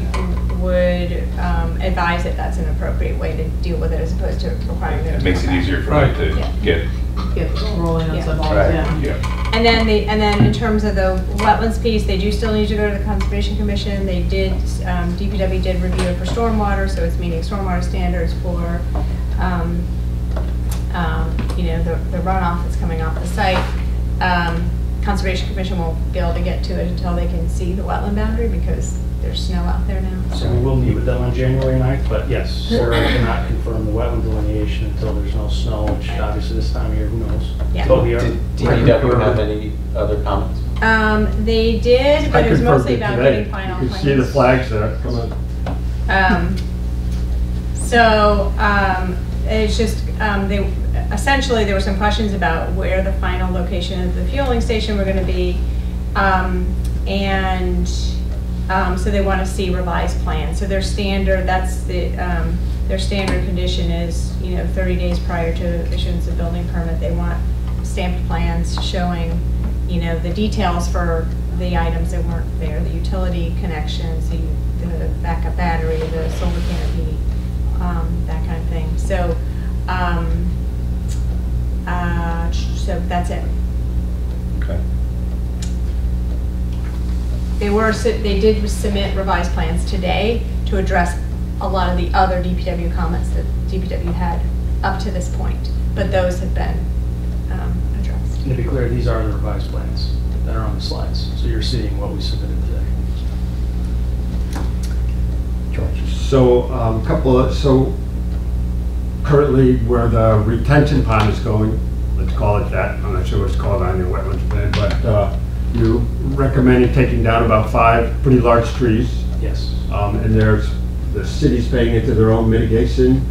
would um, advise that that's an appropriate way to deal with it, as opposed to requiring it. It makes it easier for right. me to yeah. get yeah. rolling on yeah. some balls. Right. Yeah. yeah. And then the and then in terms of the wetlands piece, they do still need to go to the Conservation Commission. They did um, D P W did review it for stormwater, so it's meeting stormwater standards for um, um, you know the, the runoff that's coming off the site. Um, Conservation Commission won't be able to get to it until they can see the wetland boundary, because there's snow out there now. So we will meet with them on January ninth, but yes, Sarah cannot confirm the wetland delineation until there's no snow, which obviously this time of year, who knows? Yeah. So we are. Did D P W have any other comments? Um, they did, but I it was mostly about today. Getting final plans. You can see the flags there. Come on. Um, so um, it's just, um, they essentially there were some questions about where the final location of the fueling station were going to be, um, and Um, so they want to see revised plans. So their standard, that's the, um, their standard condition is, you know, thirty days prior to issuance of building permit, they want stamped plans showing, you know, the details for the items that weren't there, the utility connections, the, the backup battery, the solar canopy, um, that kind of thing. So, um, uh, so that's it. Okay. They were they did submit revised plans today to address a lot of the other D P W comments that D P W had up to this point, but those have been um, addressed. And to be clear, these are the revised plans that are on the slides, so you're seeing what we submitted today. George. So um, couple of so currently where the retention pond is going, let's call it that. I'm not sure what it's called on your wetlands plan, but. Uh, You recommended taking down about five pretty large trees, Yes. Um, and there's, the city's paying into their own mitigation,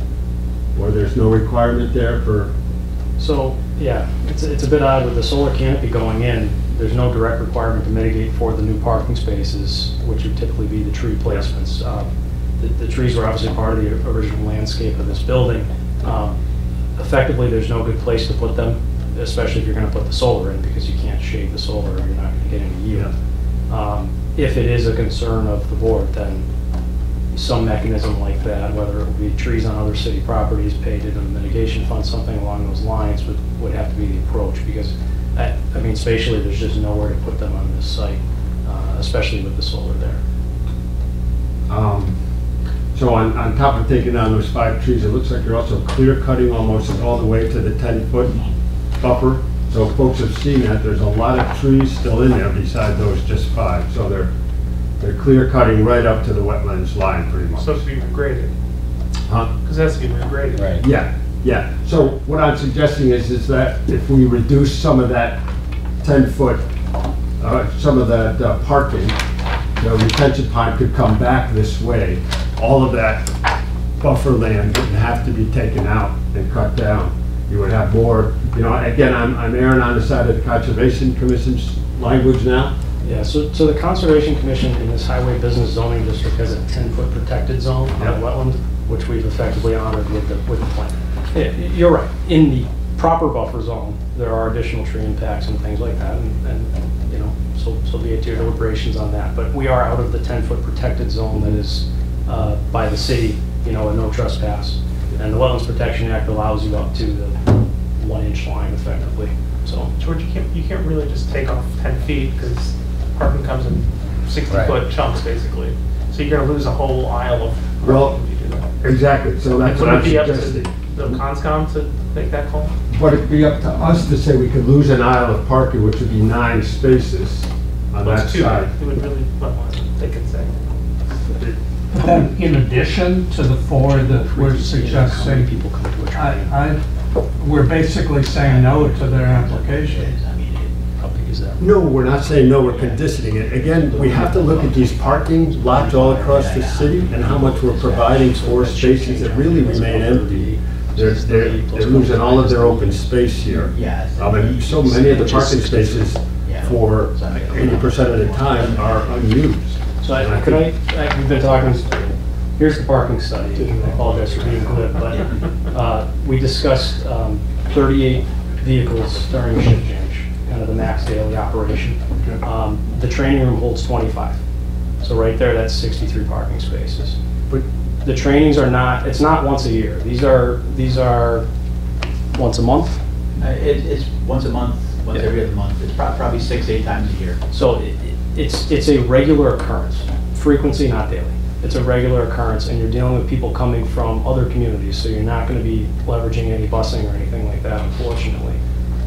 or there's no requirement there for? So, yeah, it's, it's a bit odd with the solar canopy going in. There's no direct requirement to mitigate for the new parking spaces, which would typically be the tree placements. Um, the, the trees were obviously part of the original landscape of this building. Um, effectively, there's no good place to put them, especially if you're going to put the solar in, because you can't shade the solar or you're not going to get any yield. Um, if it is a concern of the board, then some mechanism like that, whether it would be trees on other city properties, paid into the mitigation fund, something along those lines would, would have to be the approach, because I, I mean, spatially, there's just nowhere to put them on this site, uh, especially with the solar there. Um, so on, on top of taking down those five trees, it looks like you're also clear cutting almost all the way to the ten foot buffer. So folks have seen that there's a lot of trees still in there beside those just five. So they're they're clear cutting right up to the wetlands line pretty much. So it's being regraded. Huh? Because that's being regraded. Right. Yeah. Yeah. So what I'm suggesting is is that if we reduce some of that ten foot, uh, some of that uh, parking, the retention pond could come back this way. All of that buffer land wouldn't have to be taken out and cut down. You would have more, you know, again, I'm, I'm erring on the side of the Conservation Commission's language now. Yeah, so, so the Conservation Commission in this highway business zoning district has a ten foot protected zone on yeah. the wetland, which we've effectively honored with the, with the plan. It, you're right. In the proper buffer zone, there are additional tree impacts and things like that, and, and you know, so, so be it to your deliberations on that. But we are out of the ten foot protected zone that is uh, by the city, you know, a no trespass. And the Wetlands Protection Act allows you up to the one inch line, effectively. So, George, you can't you can't really just take off ten feet because parking comes in sixty foot right. chunks, basically. So you're going to lose a whole aisle of. Well, if you do that. Exactly. So that's what I'm suggesting. The CONCOM to make that call? But it'd be up to us to say we could lose an aisle of parking, which would be nine spaces on well, that two. side. It would really one they could say. But then, in addition to the four that we're suggesting, I, I, we're basically saying no to their application. No, we're not saying no, we're conditioning it. Again, we have to look at these parking lots all across the city and how much we're providing for spaces that really remain empty. They're, they're, they're losing all of their open space here. Um, and so many of the parking spaces for eighty percent of the time are unused. So I, could I, I, they're talking, here's the parking study, I apologize for being glib, but uh, we discussed um, thirty-eight vehicles during shift change, kind of the max daily operation. Um, the training room holds twenty-five, so right there that's sixty-three parking spaces. But the trainings are not, it's not once a year, these are, these are once a month? Uh, it, it's once a month, once yeah. every other month, it's pro probably six, eight times a year. So. It, It's, it's a regular occurrence, frequency not daily. It's a regular occurrence and you're dealing with people coming from other communities, so you're not going to be leveraging any busing or anything like that, unfortunately.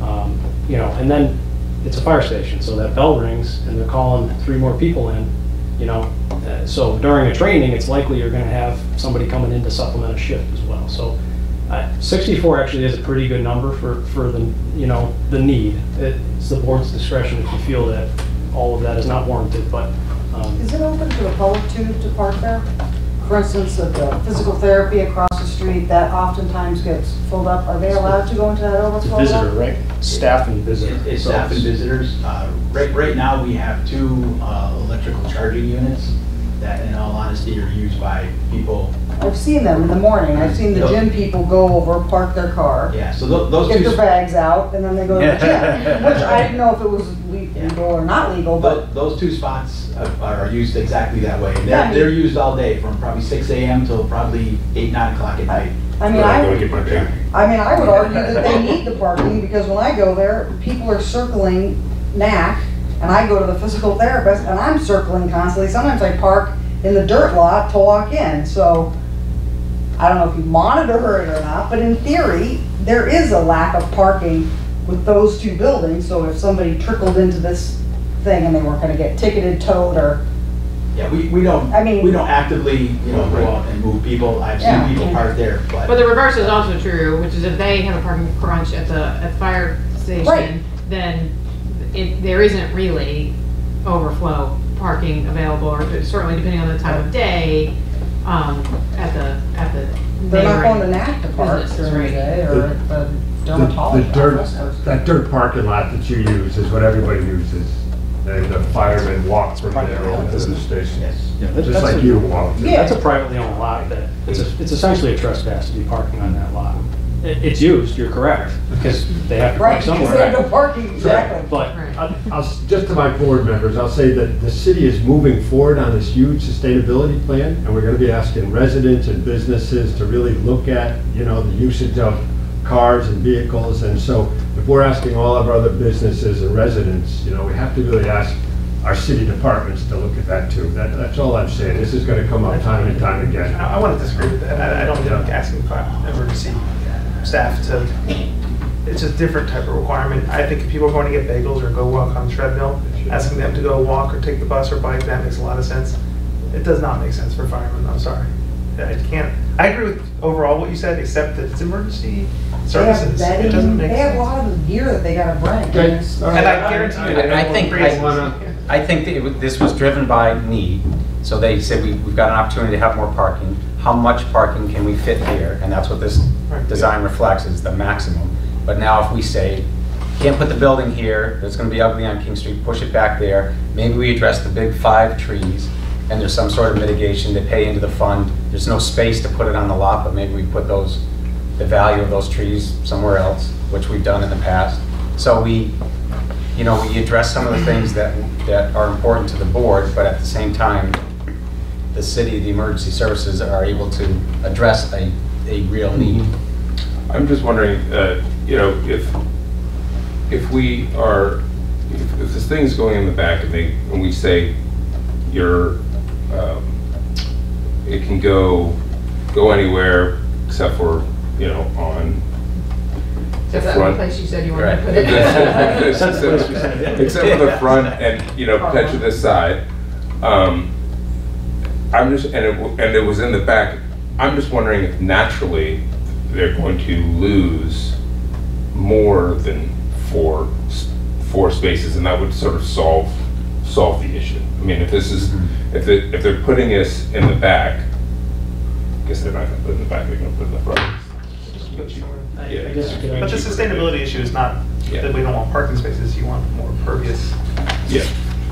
Um, you know, and then it's a fire station, so that bell rings and they're calling three more people in, you know. Uh, so during a training, it's likely you're going to have somebody coming in to supplement a shift as well. So uh, sixty-four actually is a pretty good number for, for the, you know, the need. It's the board's discretion if you feel that all of that is not warranted, but... Um, is it open to the public too to park there? For instance, at the physical therapy across the street, that oftentimes gets filled up. Are they allowed to go into that overflow? Visitor, right? Staff and visitors. It's staff and visitors. Uh, right, right now we have two uh, electrical charging units that in all honesty are used by people. I've seen them in the morning. I've seen the gym people go over, park their car, yeah, so th those get their bags out, and then they go to the gym, which I didn't know if it was legal yeah. or not legal. But, but those two spots are, are used exactly that way. They're, yeah. they're used all day from probably six A M till probably eight, nine o'clock at night. I mean, I, I, get my I mean, I would argue that they need the parking because when I go there, people are circling N A C, and I go to the physical therapist, and I'm circling constantly. Sometimes I park in the dirt lot to walk in, so I don't know if you monitor it or not, but in theory, there is a lack of parking with those two buildings. So if somebody trickled into this thing and they weren't going to get ticketed, towed, or yeah, we, we don't. I mean, we don't actively you know go out and move people. I've yeah, seen people yeah. park there, but but the reverse is also true, which is if they have a parking crunch at the at the fire station, right. then it, there isn't really overflow parking available, or certainly depending on the time of day, um, at the at the. They're not going to N A C to park during right. the day, or the, the dermatology. The, the dirt, that dirt parking lot that you use is what everybody uses. The, the firemen walk from there over to the station. Yes. Yeah, that, just like a, you walk. Yeah, that's a privately owned lot. That it's, a, it's essentially a trespass to be parking on that lot. It, it's used. You're correct, because they have to right, park somewhere. They have no parking. Exactly. But right. I'll, I'll, just to my board members, I'll say that the city is moving forward on this huge sustainability plan, and we're going to be asking residents and businesses to really look at, you know, the usage of cars and vehicles. And so if we're asking all of our other businesses and residents, you know, we have to really ask our city departments to look at that too. That, that's all I'm saying. This is going to come up time and time again. I, I want to disagree with that. I, I don't think yeah. asking if I've ever seen staff to, it's a different type of requirement. I think if people are going to get bagels or go walk on the treadmill, asking them to go walk or take the bus or bike, that makes a lot of sense. It does not make sense for firemen, I'm sorry. I can't, I agree with overall what you said, except that it's emergency services. Bedding, it doesn't make they sense. Have a lot of gear that they gotta bring. Okay. And right. I guarantee you that I, I think, I, I think that it, this was driven by need. So they said we, we've got an opportunity to have more parking. How much parking can we fit here? And that's what this right. design reflects, is the maximum. But now if we say, can't put the building here, it's gonna be ugly on King Street, push it back there. Maybe we address the big five trees, and there's some sort of mitigation to pay into the fund. There's no space to put it on the lot, but maybe we put those, the value of those trees somewhere else, which we've done in the past. So we, you know, we address some of the things that, that are important to the board, but at the same time, the city, the emergency services are able to address a, a real need. I'm just wondering, uh, you know, if, if we are, if, if this thing's going in the back and, they, and we say you're, Um, it can go go anywhere except for, you know, on except the front. Place you said you wanted right. to put it. except, except, except for the front and, you know, potentially this side. Um, I'm just and it and it was in the back. I'm just wondering if naturally they're going to lose more than four four spaces, and that would sort of solve solve the issue. I mean, if this is. If, it, if they're putting us in the back, I guess they're not going to put it in the back, they're going to put it in the front. But, you, yeah, I guess, yeah. but the sustainability issue is not yeah. that we don't want parking spaces, you want more pervious. Yeah.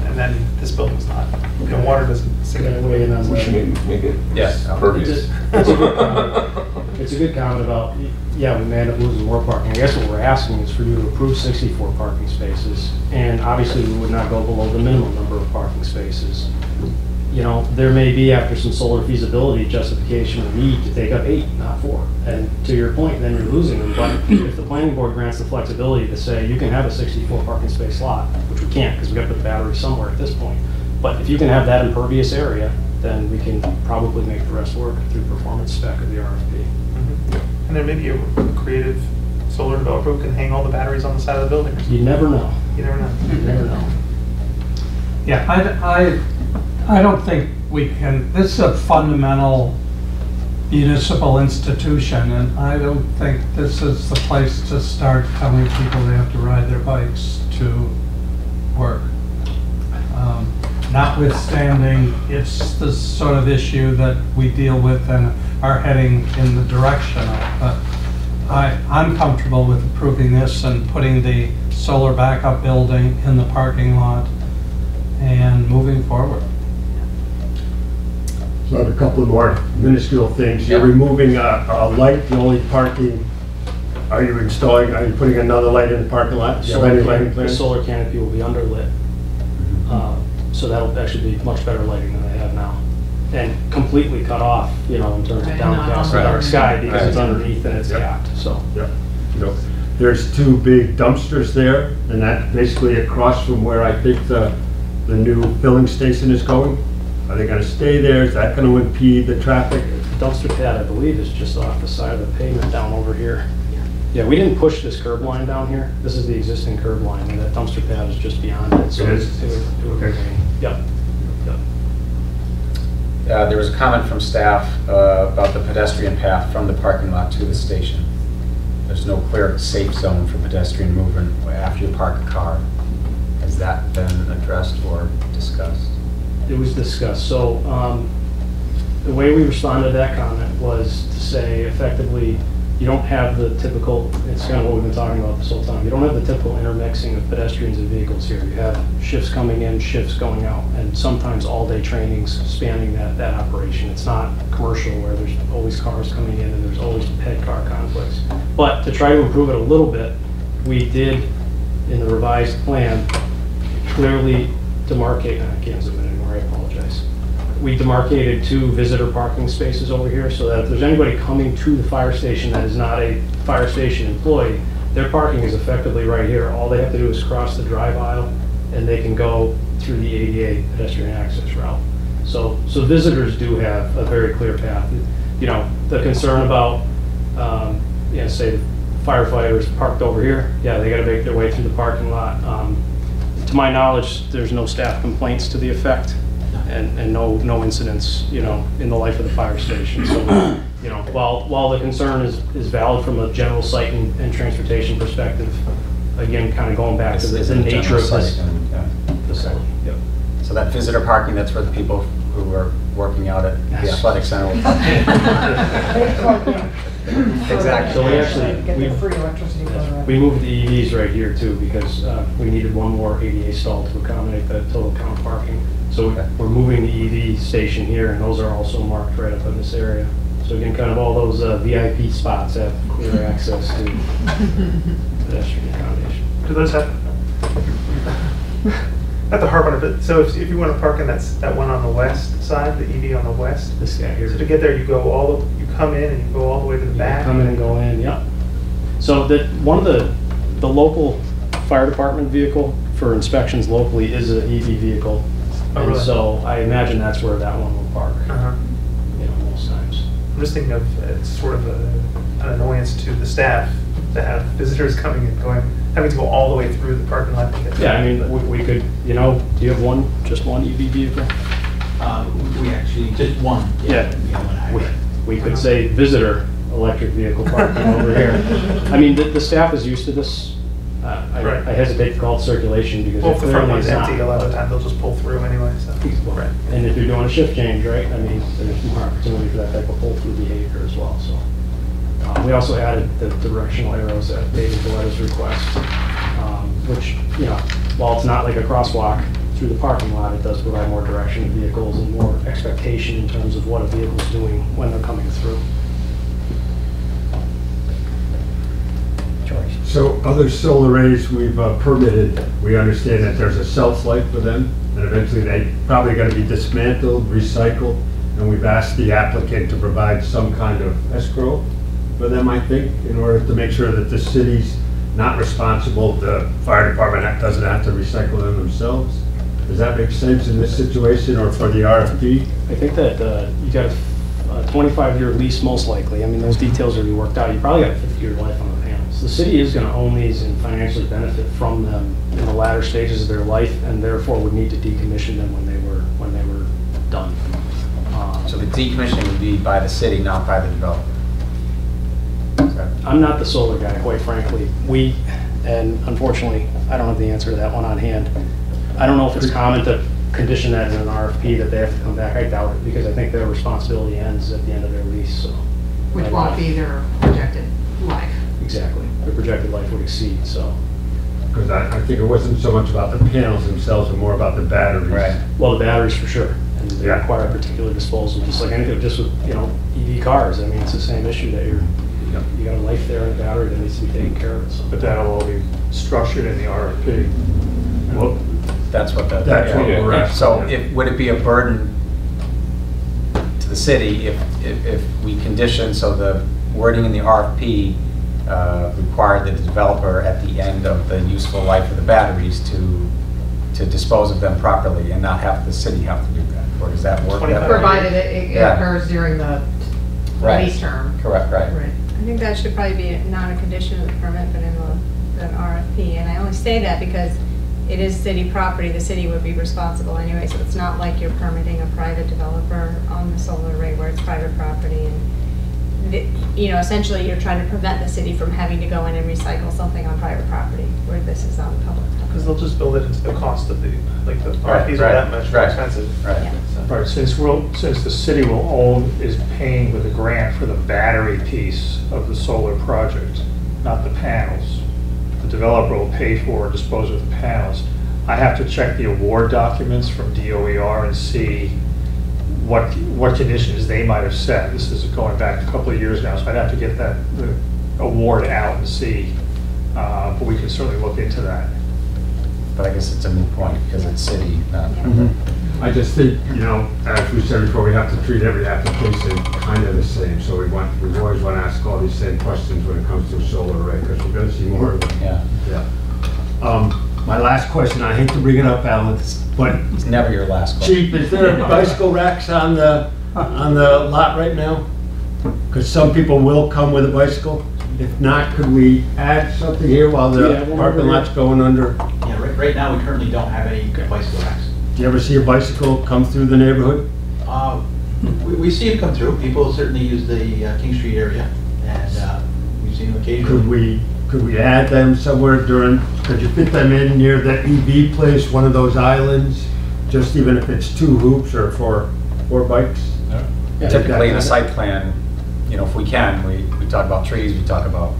And then this building's not. Okay. The water doesn't sink in the way it does. We should make, make it yes. pervious. It's a, it's a good comment about, yeah, we may end up losing more parking. I guess what we're asking is for you to approve sixty-four parking spaces, and obviously we would not go below the minimum number of parking spaces. You know, there may be, after some solar feasibility justification, a need to take up eight, not four. And to your point, then you're losing them. But if the planning board grants the flexibility to say you can have a sixty-four parking space lot, which we can't because we've got to put the battery somewhere at this point. But if you can have that impervious area, then we can probably make the rest work through performance spec of the R F P. Mm-hmm. And there may be a creative solar developer who can hang all the batteries on the side of the building. You never know. You never know. You never know. Yeah, I. I I don't think we can, this is a fundamental municipal institution, and I don't think this is the place to start telling people they have to ride their bikes to work. Um, notwithstanding, it's the sort of issue that we deal with and are heading in the direction of. But I, I'm comfortable with approving this and putting the solar backup building in the parking lot and moving forward. So a couple of more minuscule things. You're removing a, a light, the only parking, are you installing, are you putting another light in the parking lot? Do you have any lighting plans? The solar canopy will be underlit. Uh, so that'll actually be much better lighting than I have now. And completely cut off, you know, in terms of downcast and dark sky, because it's underneath and it's capped, so. Yep. Yep. There's two big dumpsters there, and that's basically across from where I think the, the new filling station is going. Are they going to stay there? Is that going to impede the traffic? The dumpster pad, I believe, is just off the side of the pavement down over here. Yeah, yeah, we didn't push this curb line down here. This is the existing curb line, and that dumpster pad is just beyond it. So it is? It would, it would okay. Remain. Yep. Yep. Uh, there was a comment from staff uh, about the pedestrian path from the parking lot to the station. There's no clear safe zone for pedestrian movement after you park a car. Has that been addressed or discussed? it was discussed. So um, the way we responded to that comment was to say, effectively, you don't have the typical, it's kind of what we've been talking about this whole time, you don't have the typical intermixing of pedestrians and vehicles here. You have shifts coming in, shifts going out, and sometimes all-day trainings spanning that, that operation. It's not commercial where there's always cars coming in and there's always pet-car conflicts. But to try to improve it a little bit, we did, in the revised plan, clearly demarcate, I can't zoom in anymore, I apologize. We demarcated two visitor parking spaces over here so that if there's anybody coming to the fire station that is not a fire station employee, their parking is effectively right here. All they have to do is cross the drive aisle and they can go through the A D A pedestrian access route. So, so visitors do have a very clear path. You know, the concern about, um, you know, say firefighters parked over here, yeah, they gotta make their way through the parking lot. Um, to my knowledge, there's no staff complaints to the effect. And, and no no incidents, you know, in the life of the fire station. So, you know, while while the concern is, is valid from a general site and, and transportation perspective, again, kind of going back it's, to the, the nature of this facility. Yeah. Okay. Yep. So that visitor parking, that's where the people who are working out at the athletic center will park. Exactly. So we actually we, free electricity yes, we moved the E Vs right here too because uh, we needed one more A D A stall to accommodate the total count parking. So we're moving the E V station here, and those are also marked right up in this area. So again, kind of all those uh, V I P spots have clear access to pedestrian accommodation. Do those have, not the hard one, but so if, if you want to park in that, that one on the west side, the E V on the west, this guy here. So to get there, you go all, the, you come in and you go all the way to the you back. Come in and go in, yeah. So that one of the, the local fire department vehicle for inspections locally is an E V vehicle. Oh, and really? So I imagine that's where that one will park, uh-huh. you know, most times. I'm just thinking of it's sort of a, an annoyance to the staff to have visitors coming and going, having to go all the way through the parking lot. To get yeah, I mean, we, we could, you know, do you have one, just one E V vehicle? Uh, we actually, just one. Yeah. yeah. We, we could uh-huh. say visitor electric vehicle parking over here. I mean, the, the staff is used to this. Uh, I, right. I hesitate to call it circulation because well, if the front line's empty, a lot of the time they'll just pull through anyway. So. Right. And if you're doing a shift change, right? I mean, there's more opportunity for that type of pull through behavior as well. So uh, we also added the directional arrows at David Pomerantz' request, um, which you know, while it's not like a crosswalk through the parking lot, it does provide more direction to vehicles and more expectation in terms of what a vehicle's doing when they're coming through. So other solar arrays we've uh, permitted, we understand that there's a shelf life for them, and eventually they probably got to be dismantled, recycled, and we've asked the applicant to provide some kind of escrow for them, I think, in order to make sure that the city's not responsible, the fire department doesn't have to recycle them themselves. Does that make sense in this situation or for the R F P? I think that uh, you got a twenty-five year lease most likely. I mean, those details are to be worked out. You probably got a fifty year life on them. The city is going to own these and financially benefit from them in the latter stages of their life, and therefore would need to decommission them when they were when they were done. Um, so the decommissioning would be by the city, not by the developer. Okay. I'm not the solar guy, quite frankly. We, and unfortunately, I don't have the answer to that one on hand. I don't know if it's common to condition that in an R F P that they have to come back. I doubt it because I think their responsibility ends at the end of their lease. So, which won't life. be their projected life. Exactly. The projected life would exceed, so. Because I, I think it wasn't so much about the panels themselves and more about the batteries. Right. Well, the batteries for sure. And they yeah. require a particular disposal, just like anything, just with, you know, E V cars. I mean, it's the same issue that you're, you know, you got a life there and a battery that needs to be taken care of. So. But that'll all be structured in the R F P. Well, that's what that, that's yeah. what we're at. So yeah. if, would it be a burden to the city if, if, if we condition, so the wording in the R F P Uh, required that the developer at the end of the useful life of the batteries to to dispose of them properly and not have the city have to do that? Or does that work? That provided it, it yeah. occurs during the right. lease term. Correct, right. right. I think that should probably be not a condition of the permit, but in the, the R F P. And I only say that because it is city property. The city would be responsible anyway, so it's not like you're permitting a private developer on the solar array where it's private property. And you know, essentially you're trying to prevent the city from having to go in and recycle something on private property where this is on public property. Because they'll just build it into the cost of the, like the properties right, right, are that much right. more expensive. Right. Yeah. So. Right. Since we'll, since the city will own is paying with a grant for the battery piece of the solar project, not the panels. The developer will pay for or dispose of the panels. I have to check the award documents from D O E R and see what what conditions they might have set. This is going back a couple of years now, so I'd have to get that the award out and see. Uh, but we can certainly look into that. But I guess it's a moot point because it's city. Not mm-hmm. I just think, you know, as we said before, we have to treat every application kind of the same. So we want we always want to ask all these same questions when it comes to solar array because we're going to see more of them. Yeah. Yeah. Um, My last question, I hate to bring it up, Alan, but it's never your last question. Chief, is there bicycle racks on the on the lot right now? Because some people will come with a bicycle. If not, could we add something here while the yeah, parking lot's going under? Yeah, right, right now we currently don't have any good bicycle racks. Do you ever see a bicycle come through the neighborhood? Uh, we, we see it come through. People certainly use the uh, King Street area, and uh, we've seen them occasionally. Could we? Could we add them somewhere during, could you fit them in near that E V place, one of those islands, just even if it's two hoops or four, four bikes? Yeah. Yeah, typically in a site plan, you know, if we can, we, we talk about trees, we talk about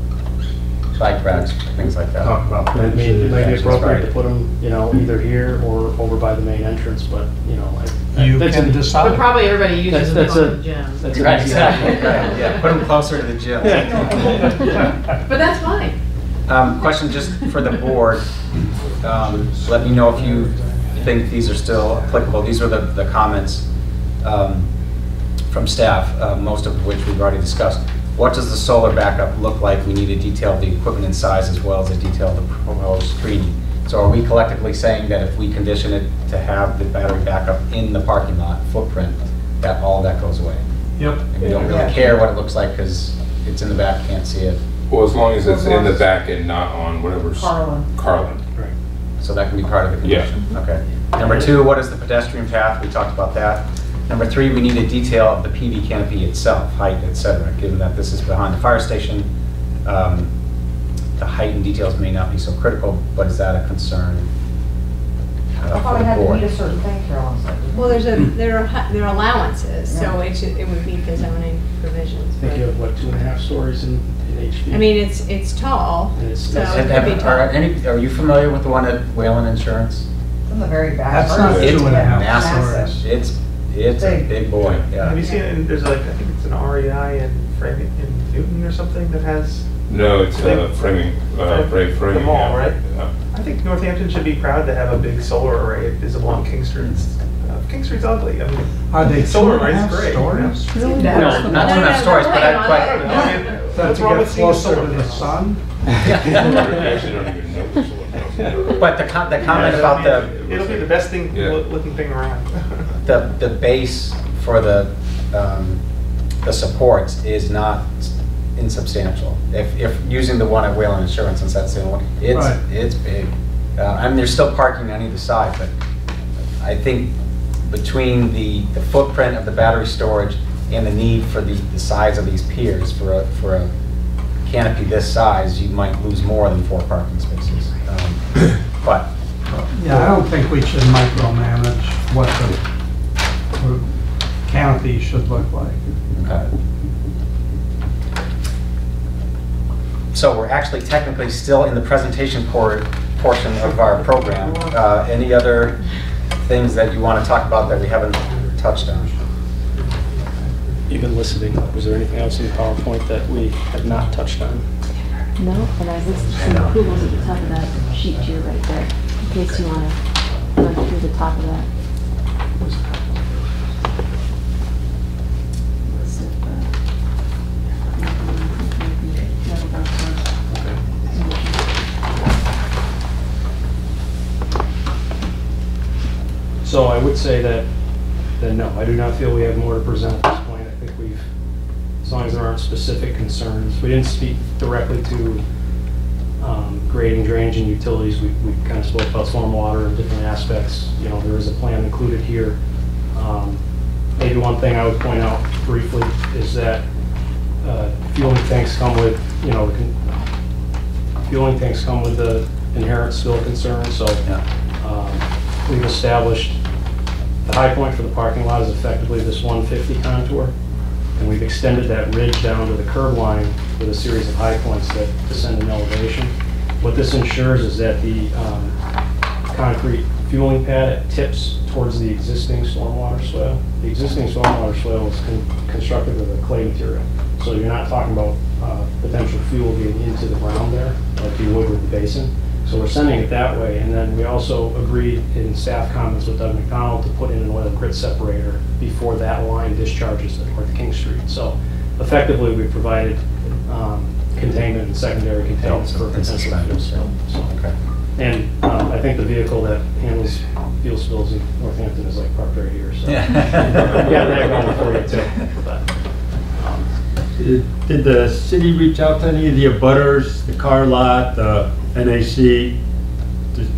bike racks, things like that. Talk about I mean, it might be appropriate to put them, you know, either here or over by the main entrance, but, you know, like, you that's can a, decide. But probably everybody uses that's, them that's a, the gym. That's right, exactly. Right. Yeah, put them closer to the gym. Yeah. Yeah. But that's fine. Um, question just for the board. Um, let me know if you think these are still applicable. These are the, the comments um, from staff, uh, most of which we've already discussed. What does the solar backup look like? We need to detail the equipment and size as well as a detail of the proposed screening. So are we collectively saying that if we condition it to have the battery backup in the parking lot footprint, that all that goes away? Yep. And we don't really care what it looks like because it's in the back, can't see it. Well, as long as it's in the back and not on whatever's Carlin. Carlin. Right. So that can be part of the condition. Yeah. Okay. Number two, what is the pedestrian path? We talked about that. Number three, we need a detail of the P V canopy itself, height, et cetera, given that this is behind the fire station. Um, The height and details may not be so critical, but is that a concern? Uh, I thought it had board? to meet a certain thing, Carolyn said. Well, there's a there are there are allowances, yeah. so it should, it would meet the zoning provisions. I think you have what two and a half stories in, in H V. I mean, it's it's tall. And it's, so it have, be tall. Are, any, are you familiar with the one at Whalen Insurance? It's in the very back. That's not it's two and a half. Massive. Massive. It's it's big. a big boy. Yeah. Have you seen? It? There's like I think it's an R E I in Framing in Newton or something that has. No, it's uh, Framing, uh, Brave Framing. The mall, yeah. right? Yeah. I think Northampton should be proud to have a big solar array visible on King Street. Uh, King Street's ugly. I mean, are they solar arrays? Great. Stories? No, no, no, not two and a half stories, but I quite. What's wrong with seeing solar to the sun? But the com the comment yeah, about it'll the be, it'll be the best thing yeah. looking thing around. the the base for the um, the supports is not. insubstantial. If, if using the one at Whalen Insurance, since that's the only one, it's right. it's big. Uh, I mean, there's still parking on either side, but I think between the, the footprint of the battery storage and the need for the, the size of these piers for a for a canopy this size, you might lose more than four parking spaces. Um, but yeah, I don't think we should micromanage what the, the canopy should look like. Okay. So we're actually technically still in the presentation por portion of our program. Uh, any other things that you want to talk about that we haven't touched on? You've been listening. Was there anything else in PowerPoint that we have not touched on? No, but I listed some approvals at the top of that sheet here right there, in case you want to run through the top of that. So I would say that, that no, I do not feel we have more to present at this point. I think we've, as long as there aren't specific concerns, we didn't speak directly to um, grading, drainage, and utilities. We, we kind of spoke about stormwater and different aspects. You know, there is a plan included here. Um, maybe one thing I would point out briefly is that uh, fueling tanks come with, you know, fueling tanks come with the inherent spill concerns. So yeah. um, we've established the high point for the parking lot is effectively this one fifty contour, and we've extended that ridge down to the curb line with a series of high points that descend in elevation. What this ensures is that the um, concrete fueling pad it tips towards the existing stormwater soil. The existing stormwater soil is con constructed with a clay material, so you're not talking about uh, potential fuel being into the ground there like you would with the basin. So we're sending it that way, and then we also agreed in staff comments with Doug McDonald to put in an oil grit separator before that line discharges at North King Street. So effectively we provided um, containment and secondary containment for potential fuel spill. So, okay. And um, I think the vehicle that handles fuel spills in Northampton is like parked right here. So yeah, yeah that going for you too. But, um, did, did the city reach out to any of the abutters, the car lot, the N A C? Did,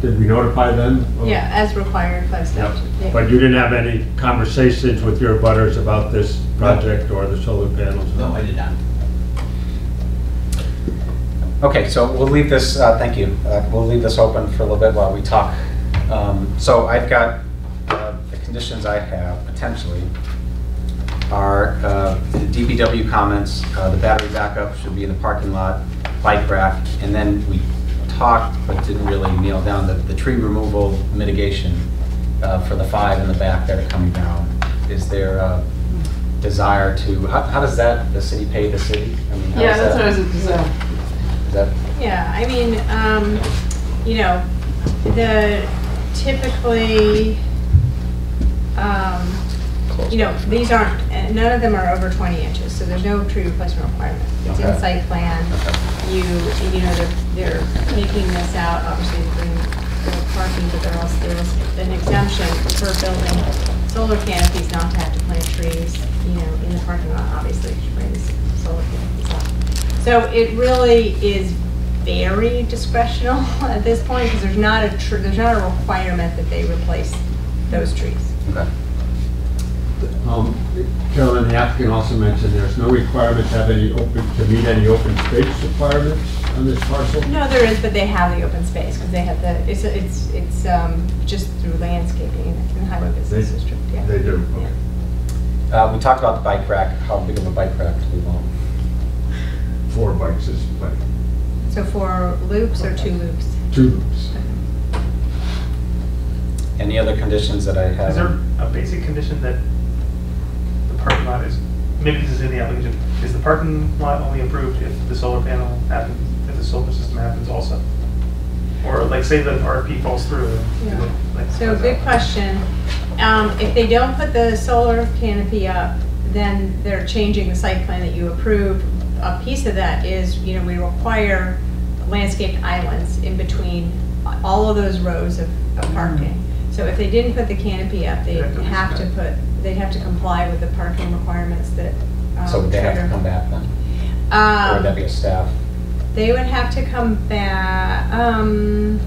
did we notify them? Yeah, as required by statute. Yep. Yeah. But you didn't have any conversations with your abutters about this project no. or the solar panels? No, I did not. Okay, so we'll leave this, uh, thank you, uh, we'll leave this open for a little bit while we talk. Um, so I've got, uh, the conditions I have potentially are uh, the D P W comments, uh, the battery backup should be in the parking lot, bike rack, and then we talked but didn't really nail down the, the tree removal mitigation uh, for the five in the back that are coming down. Is there a desire to, how, how does that, the city pay the city? I mean, yeah, that's that, what I was going to say. That. Yeah, I mean, um, you know, the typically, um, you know, these aren't, none of them are over twenty inches, so there's no tree replacement requirement. It's okay. In site plan. Okay. You, you know, they're, they're making this out, obviously, for parking, but there also there's an exemption for building solar canopies not to have to plant trees, you know, in the parking lot, obviously, which brings solar canopies up. So it really is very discretional at this point because there's not a tr there's not a requirement that they replace those trees. Okay. Um, Carolyn, the applicant also mentioned there's no requirement to have any open to meet any open space requirements on this parcel. No, there is, but they have the open space because they have the it's it's it's um, just through landscaping in the highway business district. Yeah. They do. Okay. Yeah. Uh, we talked about the bike rack. How big of a bike rack do we want? Four bikes is plenty. So four loops or two loops? Two loops. Any other conditions that I have? Is there a basic condition that the parking lot is, maybe this is in the application, is the parking lot only approved if the solar panel happens, if the solar system happens also? Or like say the R F P falls through. Yeah. It, like, so good out. question. Um, if they don't put the solar canopy up, then they're changing the site plan that you approved. A piece of that is, you know, we require landscaped islands in between all of those rows of, of parking. So if they didn't put the canopy up, they'd have to put, they'd have to comply with the parking requirements that. Um, so would they have to come back then? Um, or would that be a staff? They would have to come back. Um,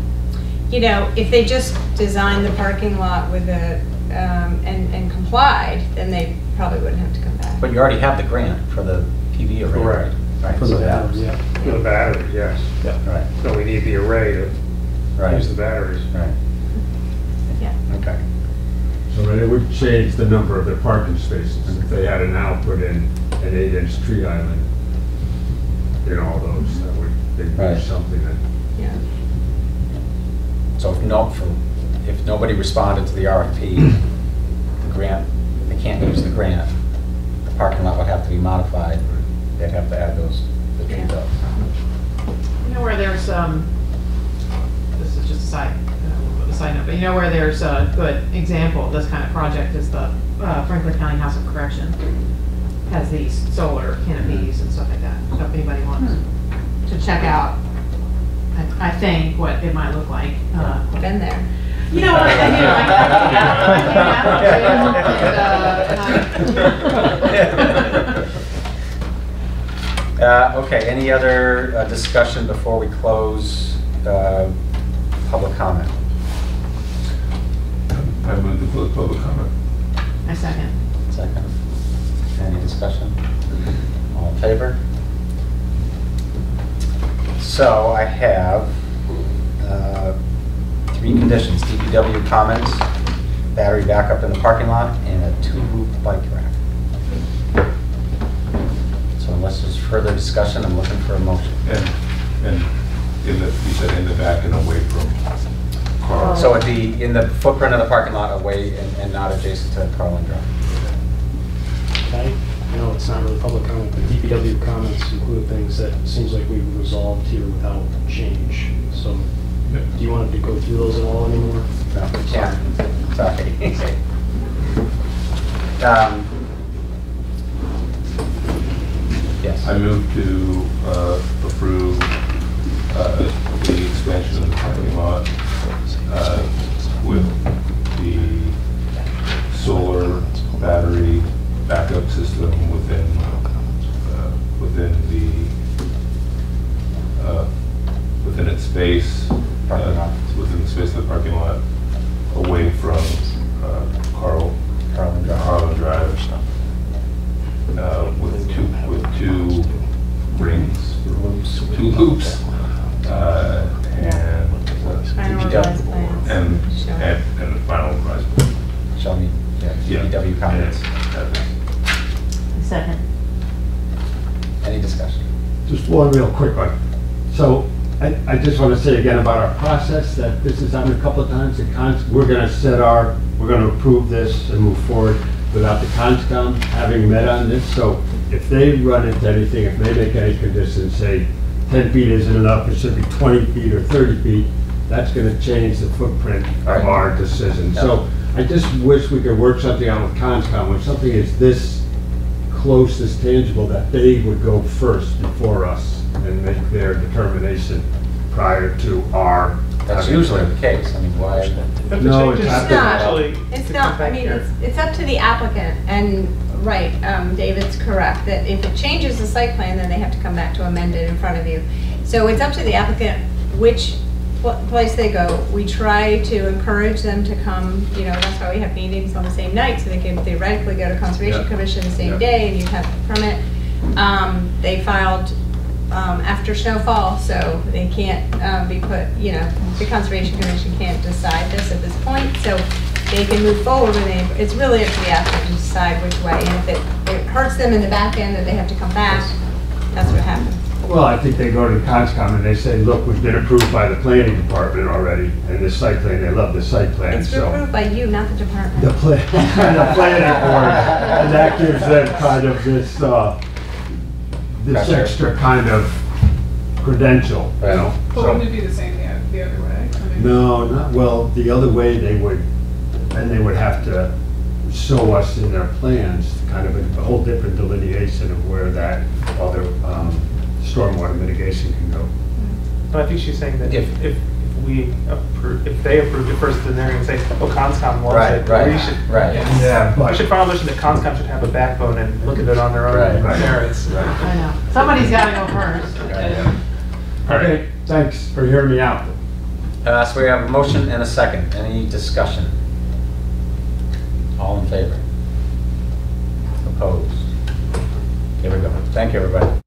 you know, if they just designed the parking lot with a um, and and complied, then they probably wouldn't have to come back. But you already have the grant for the. P V array. Correct. Right. For so the batteries. Yeah. For the batteries, yes. Yeah. Right. So we need the array to right. use the batteries. Right. Yeah. Okay. So it would change the number of their parking spaces if they had now put in an eight-inch tree island in all those. That would they'd right. do something that. Yeah. So if no, for, if nobody responded to the R F P, the grant, they can't use the grant. The parking lot would have to be modified. They'd have to add those the trees up. You know where there's um this is just a side uh, a side note, but you know where there's a good example of this kind of project is the uh, Franklin County House of Correction has these solar canopies and stuff like that. So if anybody wants hmm. to check out, I, I think what it might look like. Uh, Been there. You know what? I mean, like, I Uh, okay, any other uh, discussion before we close uh, public comment? I move to close public comment. I second. Second. Any discussion? All in favor? So I have uh, three conditions: D P W comments, battery backup in the parking lot, and a two-loop bike rack. So unless there's further discussion, I'm looking for a motion. And, and in the, you said in the back and away from Carlin. So it'd be in the footprint of the parking lot, away and, and not adjacent to Carlin Drive. Okay. I know it's not really public comment, but D P W comments include things that seems like we've resolved here without change. So yeah. Do you want to go through those at all anymore? No, we can't. Sorry. um, yes. I move to uh, approve uh, the expansion of the parking lot uh, with the solar battery backup system within uh, within the uh, within its space, uh, within the space of the parking lot, away from uh, Carl Carlin Drive, Harlan Drive uh, with two with two rings, loops, two loops, uh, and uh, and and and the final prize. Shall we? Yeah. D P W comments. Yeah. Second. Any discussion? Just one real quick one. So I, I just want to say again about our process that this is on a couple of times. The cons we're going to set our we're going to approve this and move forward without the CONCOM having met on this. So if they run into anything, if they make any conditions, say ten feet isn't enough, it should be twenty feet or thirty feet, that's going to change the footprint right. of our decision. Yeah. So I just wish we could work something out with CONCOM when something is this close, this tangible, that they would go first before us and make their determination prior to our. That's usually the case. I mean, why? No, it's not. Actually, it's not. I mean, it's, it's up to the applicant. And right, um, David's correct that if it changes the site plan, then they have to come back to amend it in front of you. So it's up to the applicant which place they go. We try to encourage them to come, you know, that's why we have meetings on the same night, so they can theoretically go to Conservation yep. Commission the same yep. day and you have the permit. Um, they filed um, after snowfall, so they can't um, be put, you know, the Conservation Commission can't decide this at this point, so they can move forward and they, it's really up to the applicant to decide which way, and if it, it hurts them in the back end that they have to come back, that's what happens. Well, I think they go to the CONCOM and they say, look, we've been approved by the planning department already, and this site plan, they love this site plan. It's so approved by you, not the department. The, pla the planning board, and that gives them kind of this, uh, this gotcha. extra kind of credential, right. you know. But so wouldn't it be the same the, the other way? I mean, no, not, well, the other way they would, and they would have to show us in their plans kind of a, a whole different delineation of where that other, um, stormwater mitigation can go. But I think she's saying that if if, if we approve, if they approve it first, then they're going to say, "Oh, CONCOM wants right, it." Right, we should, right, yes. yeah. But we should follow the notion that CONCOM should have a backbone and look at it on their own right, right. merits. Right. I know somebody's got to go first. Okay. Yeah. All right. Okay. Thanks for hearing me out. Uh, so we have a motion and a second. Any discussion? All in favor? Opposed? Here we go. Thank you, everybody.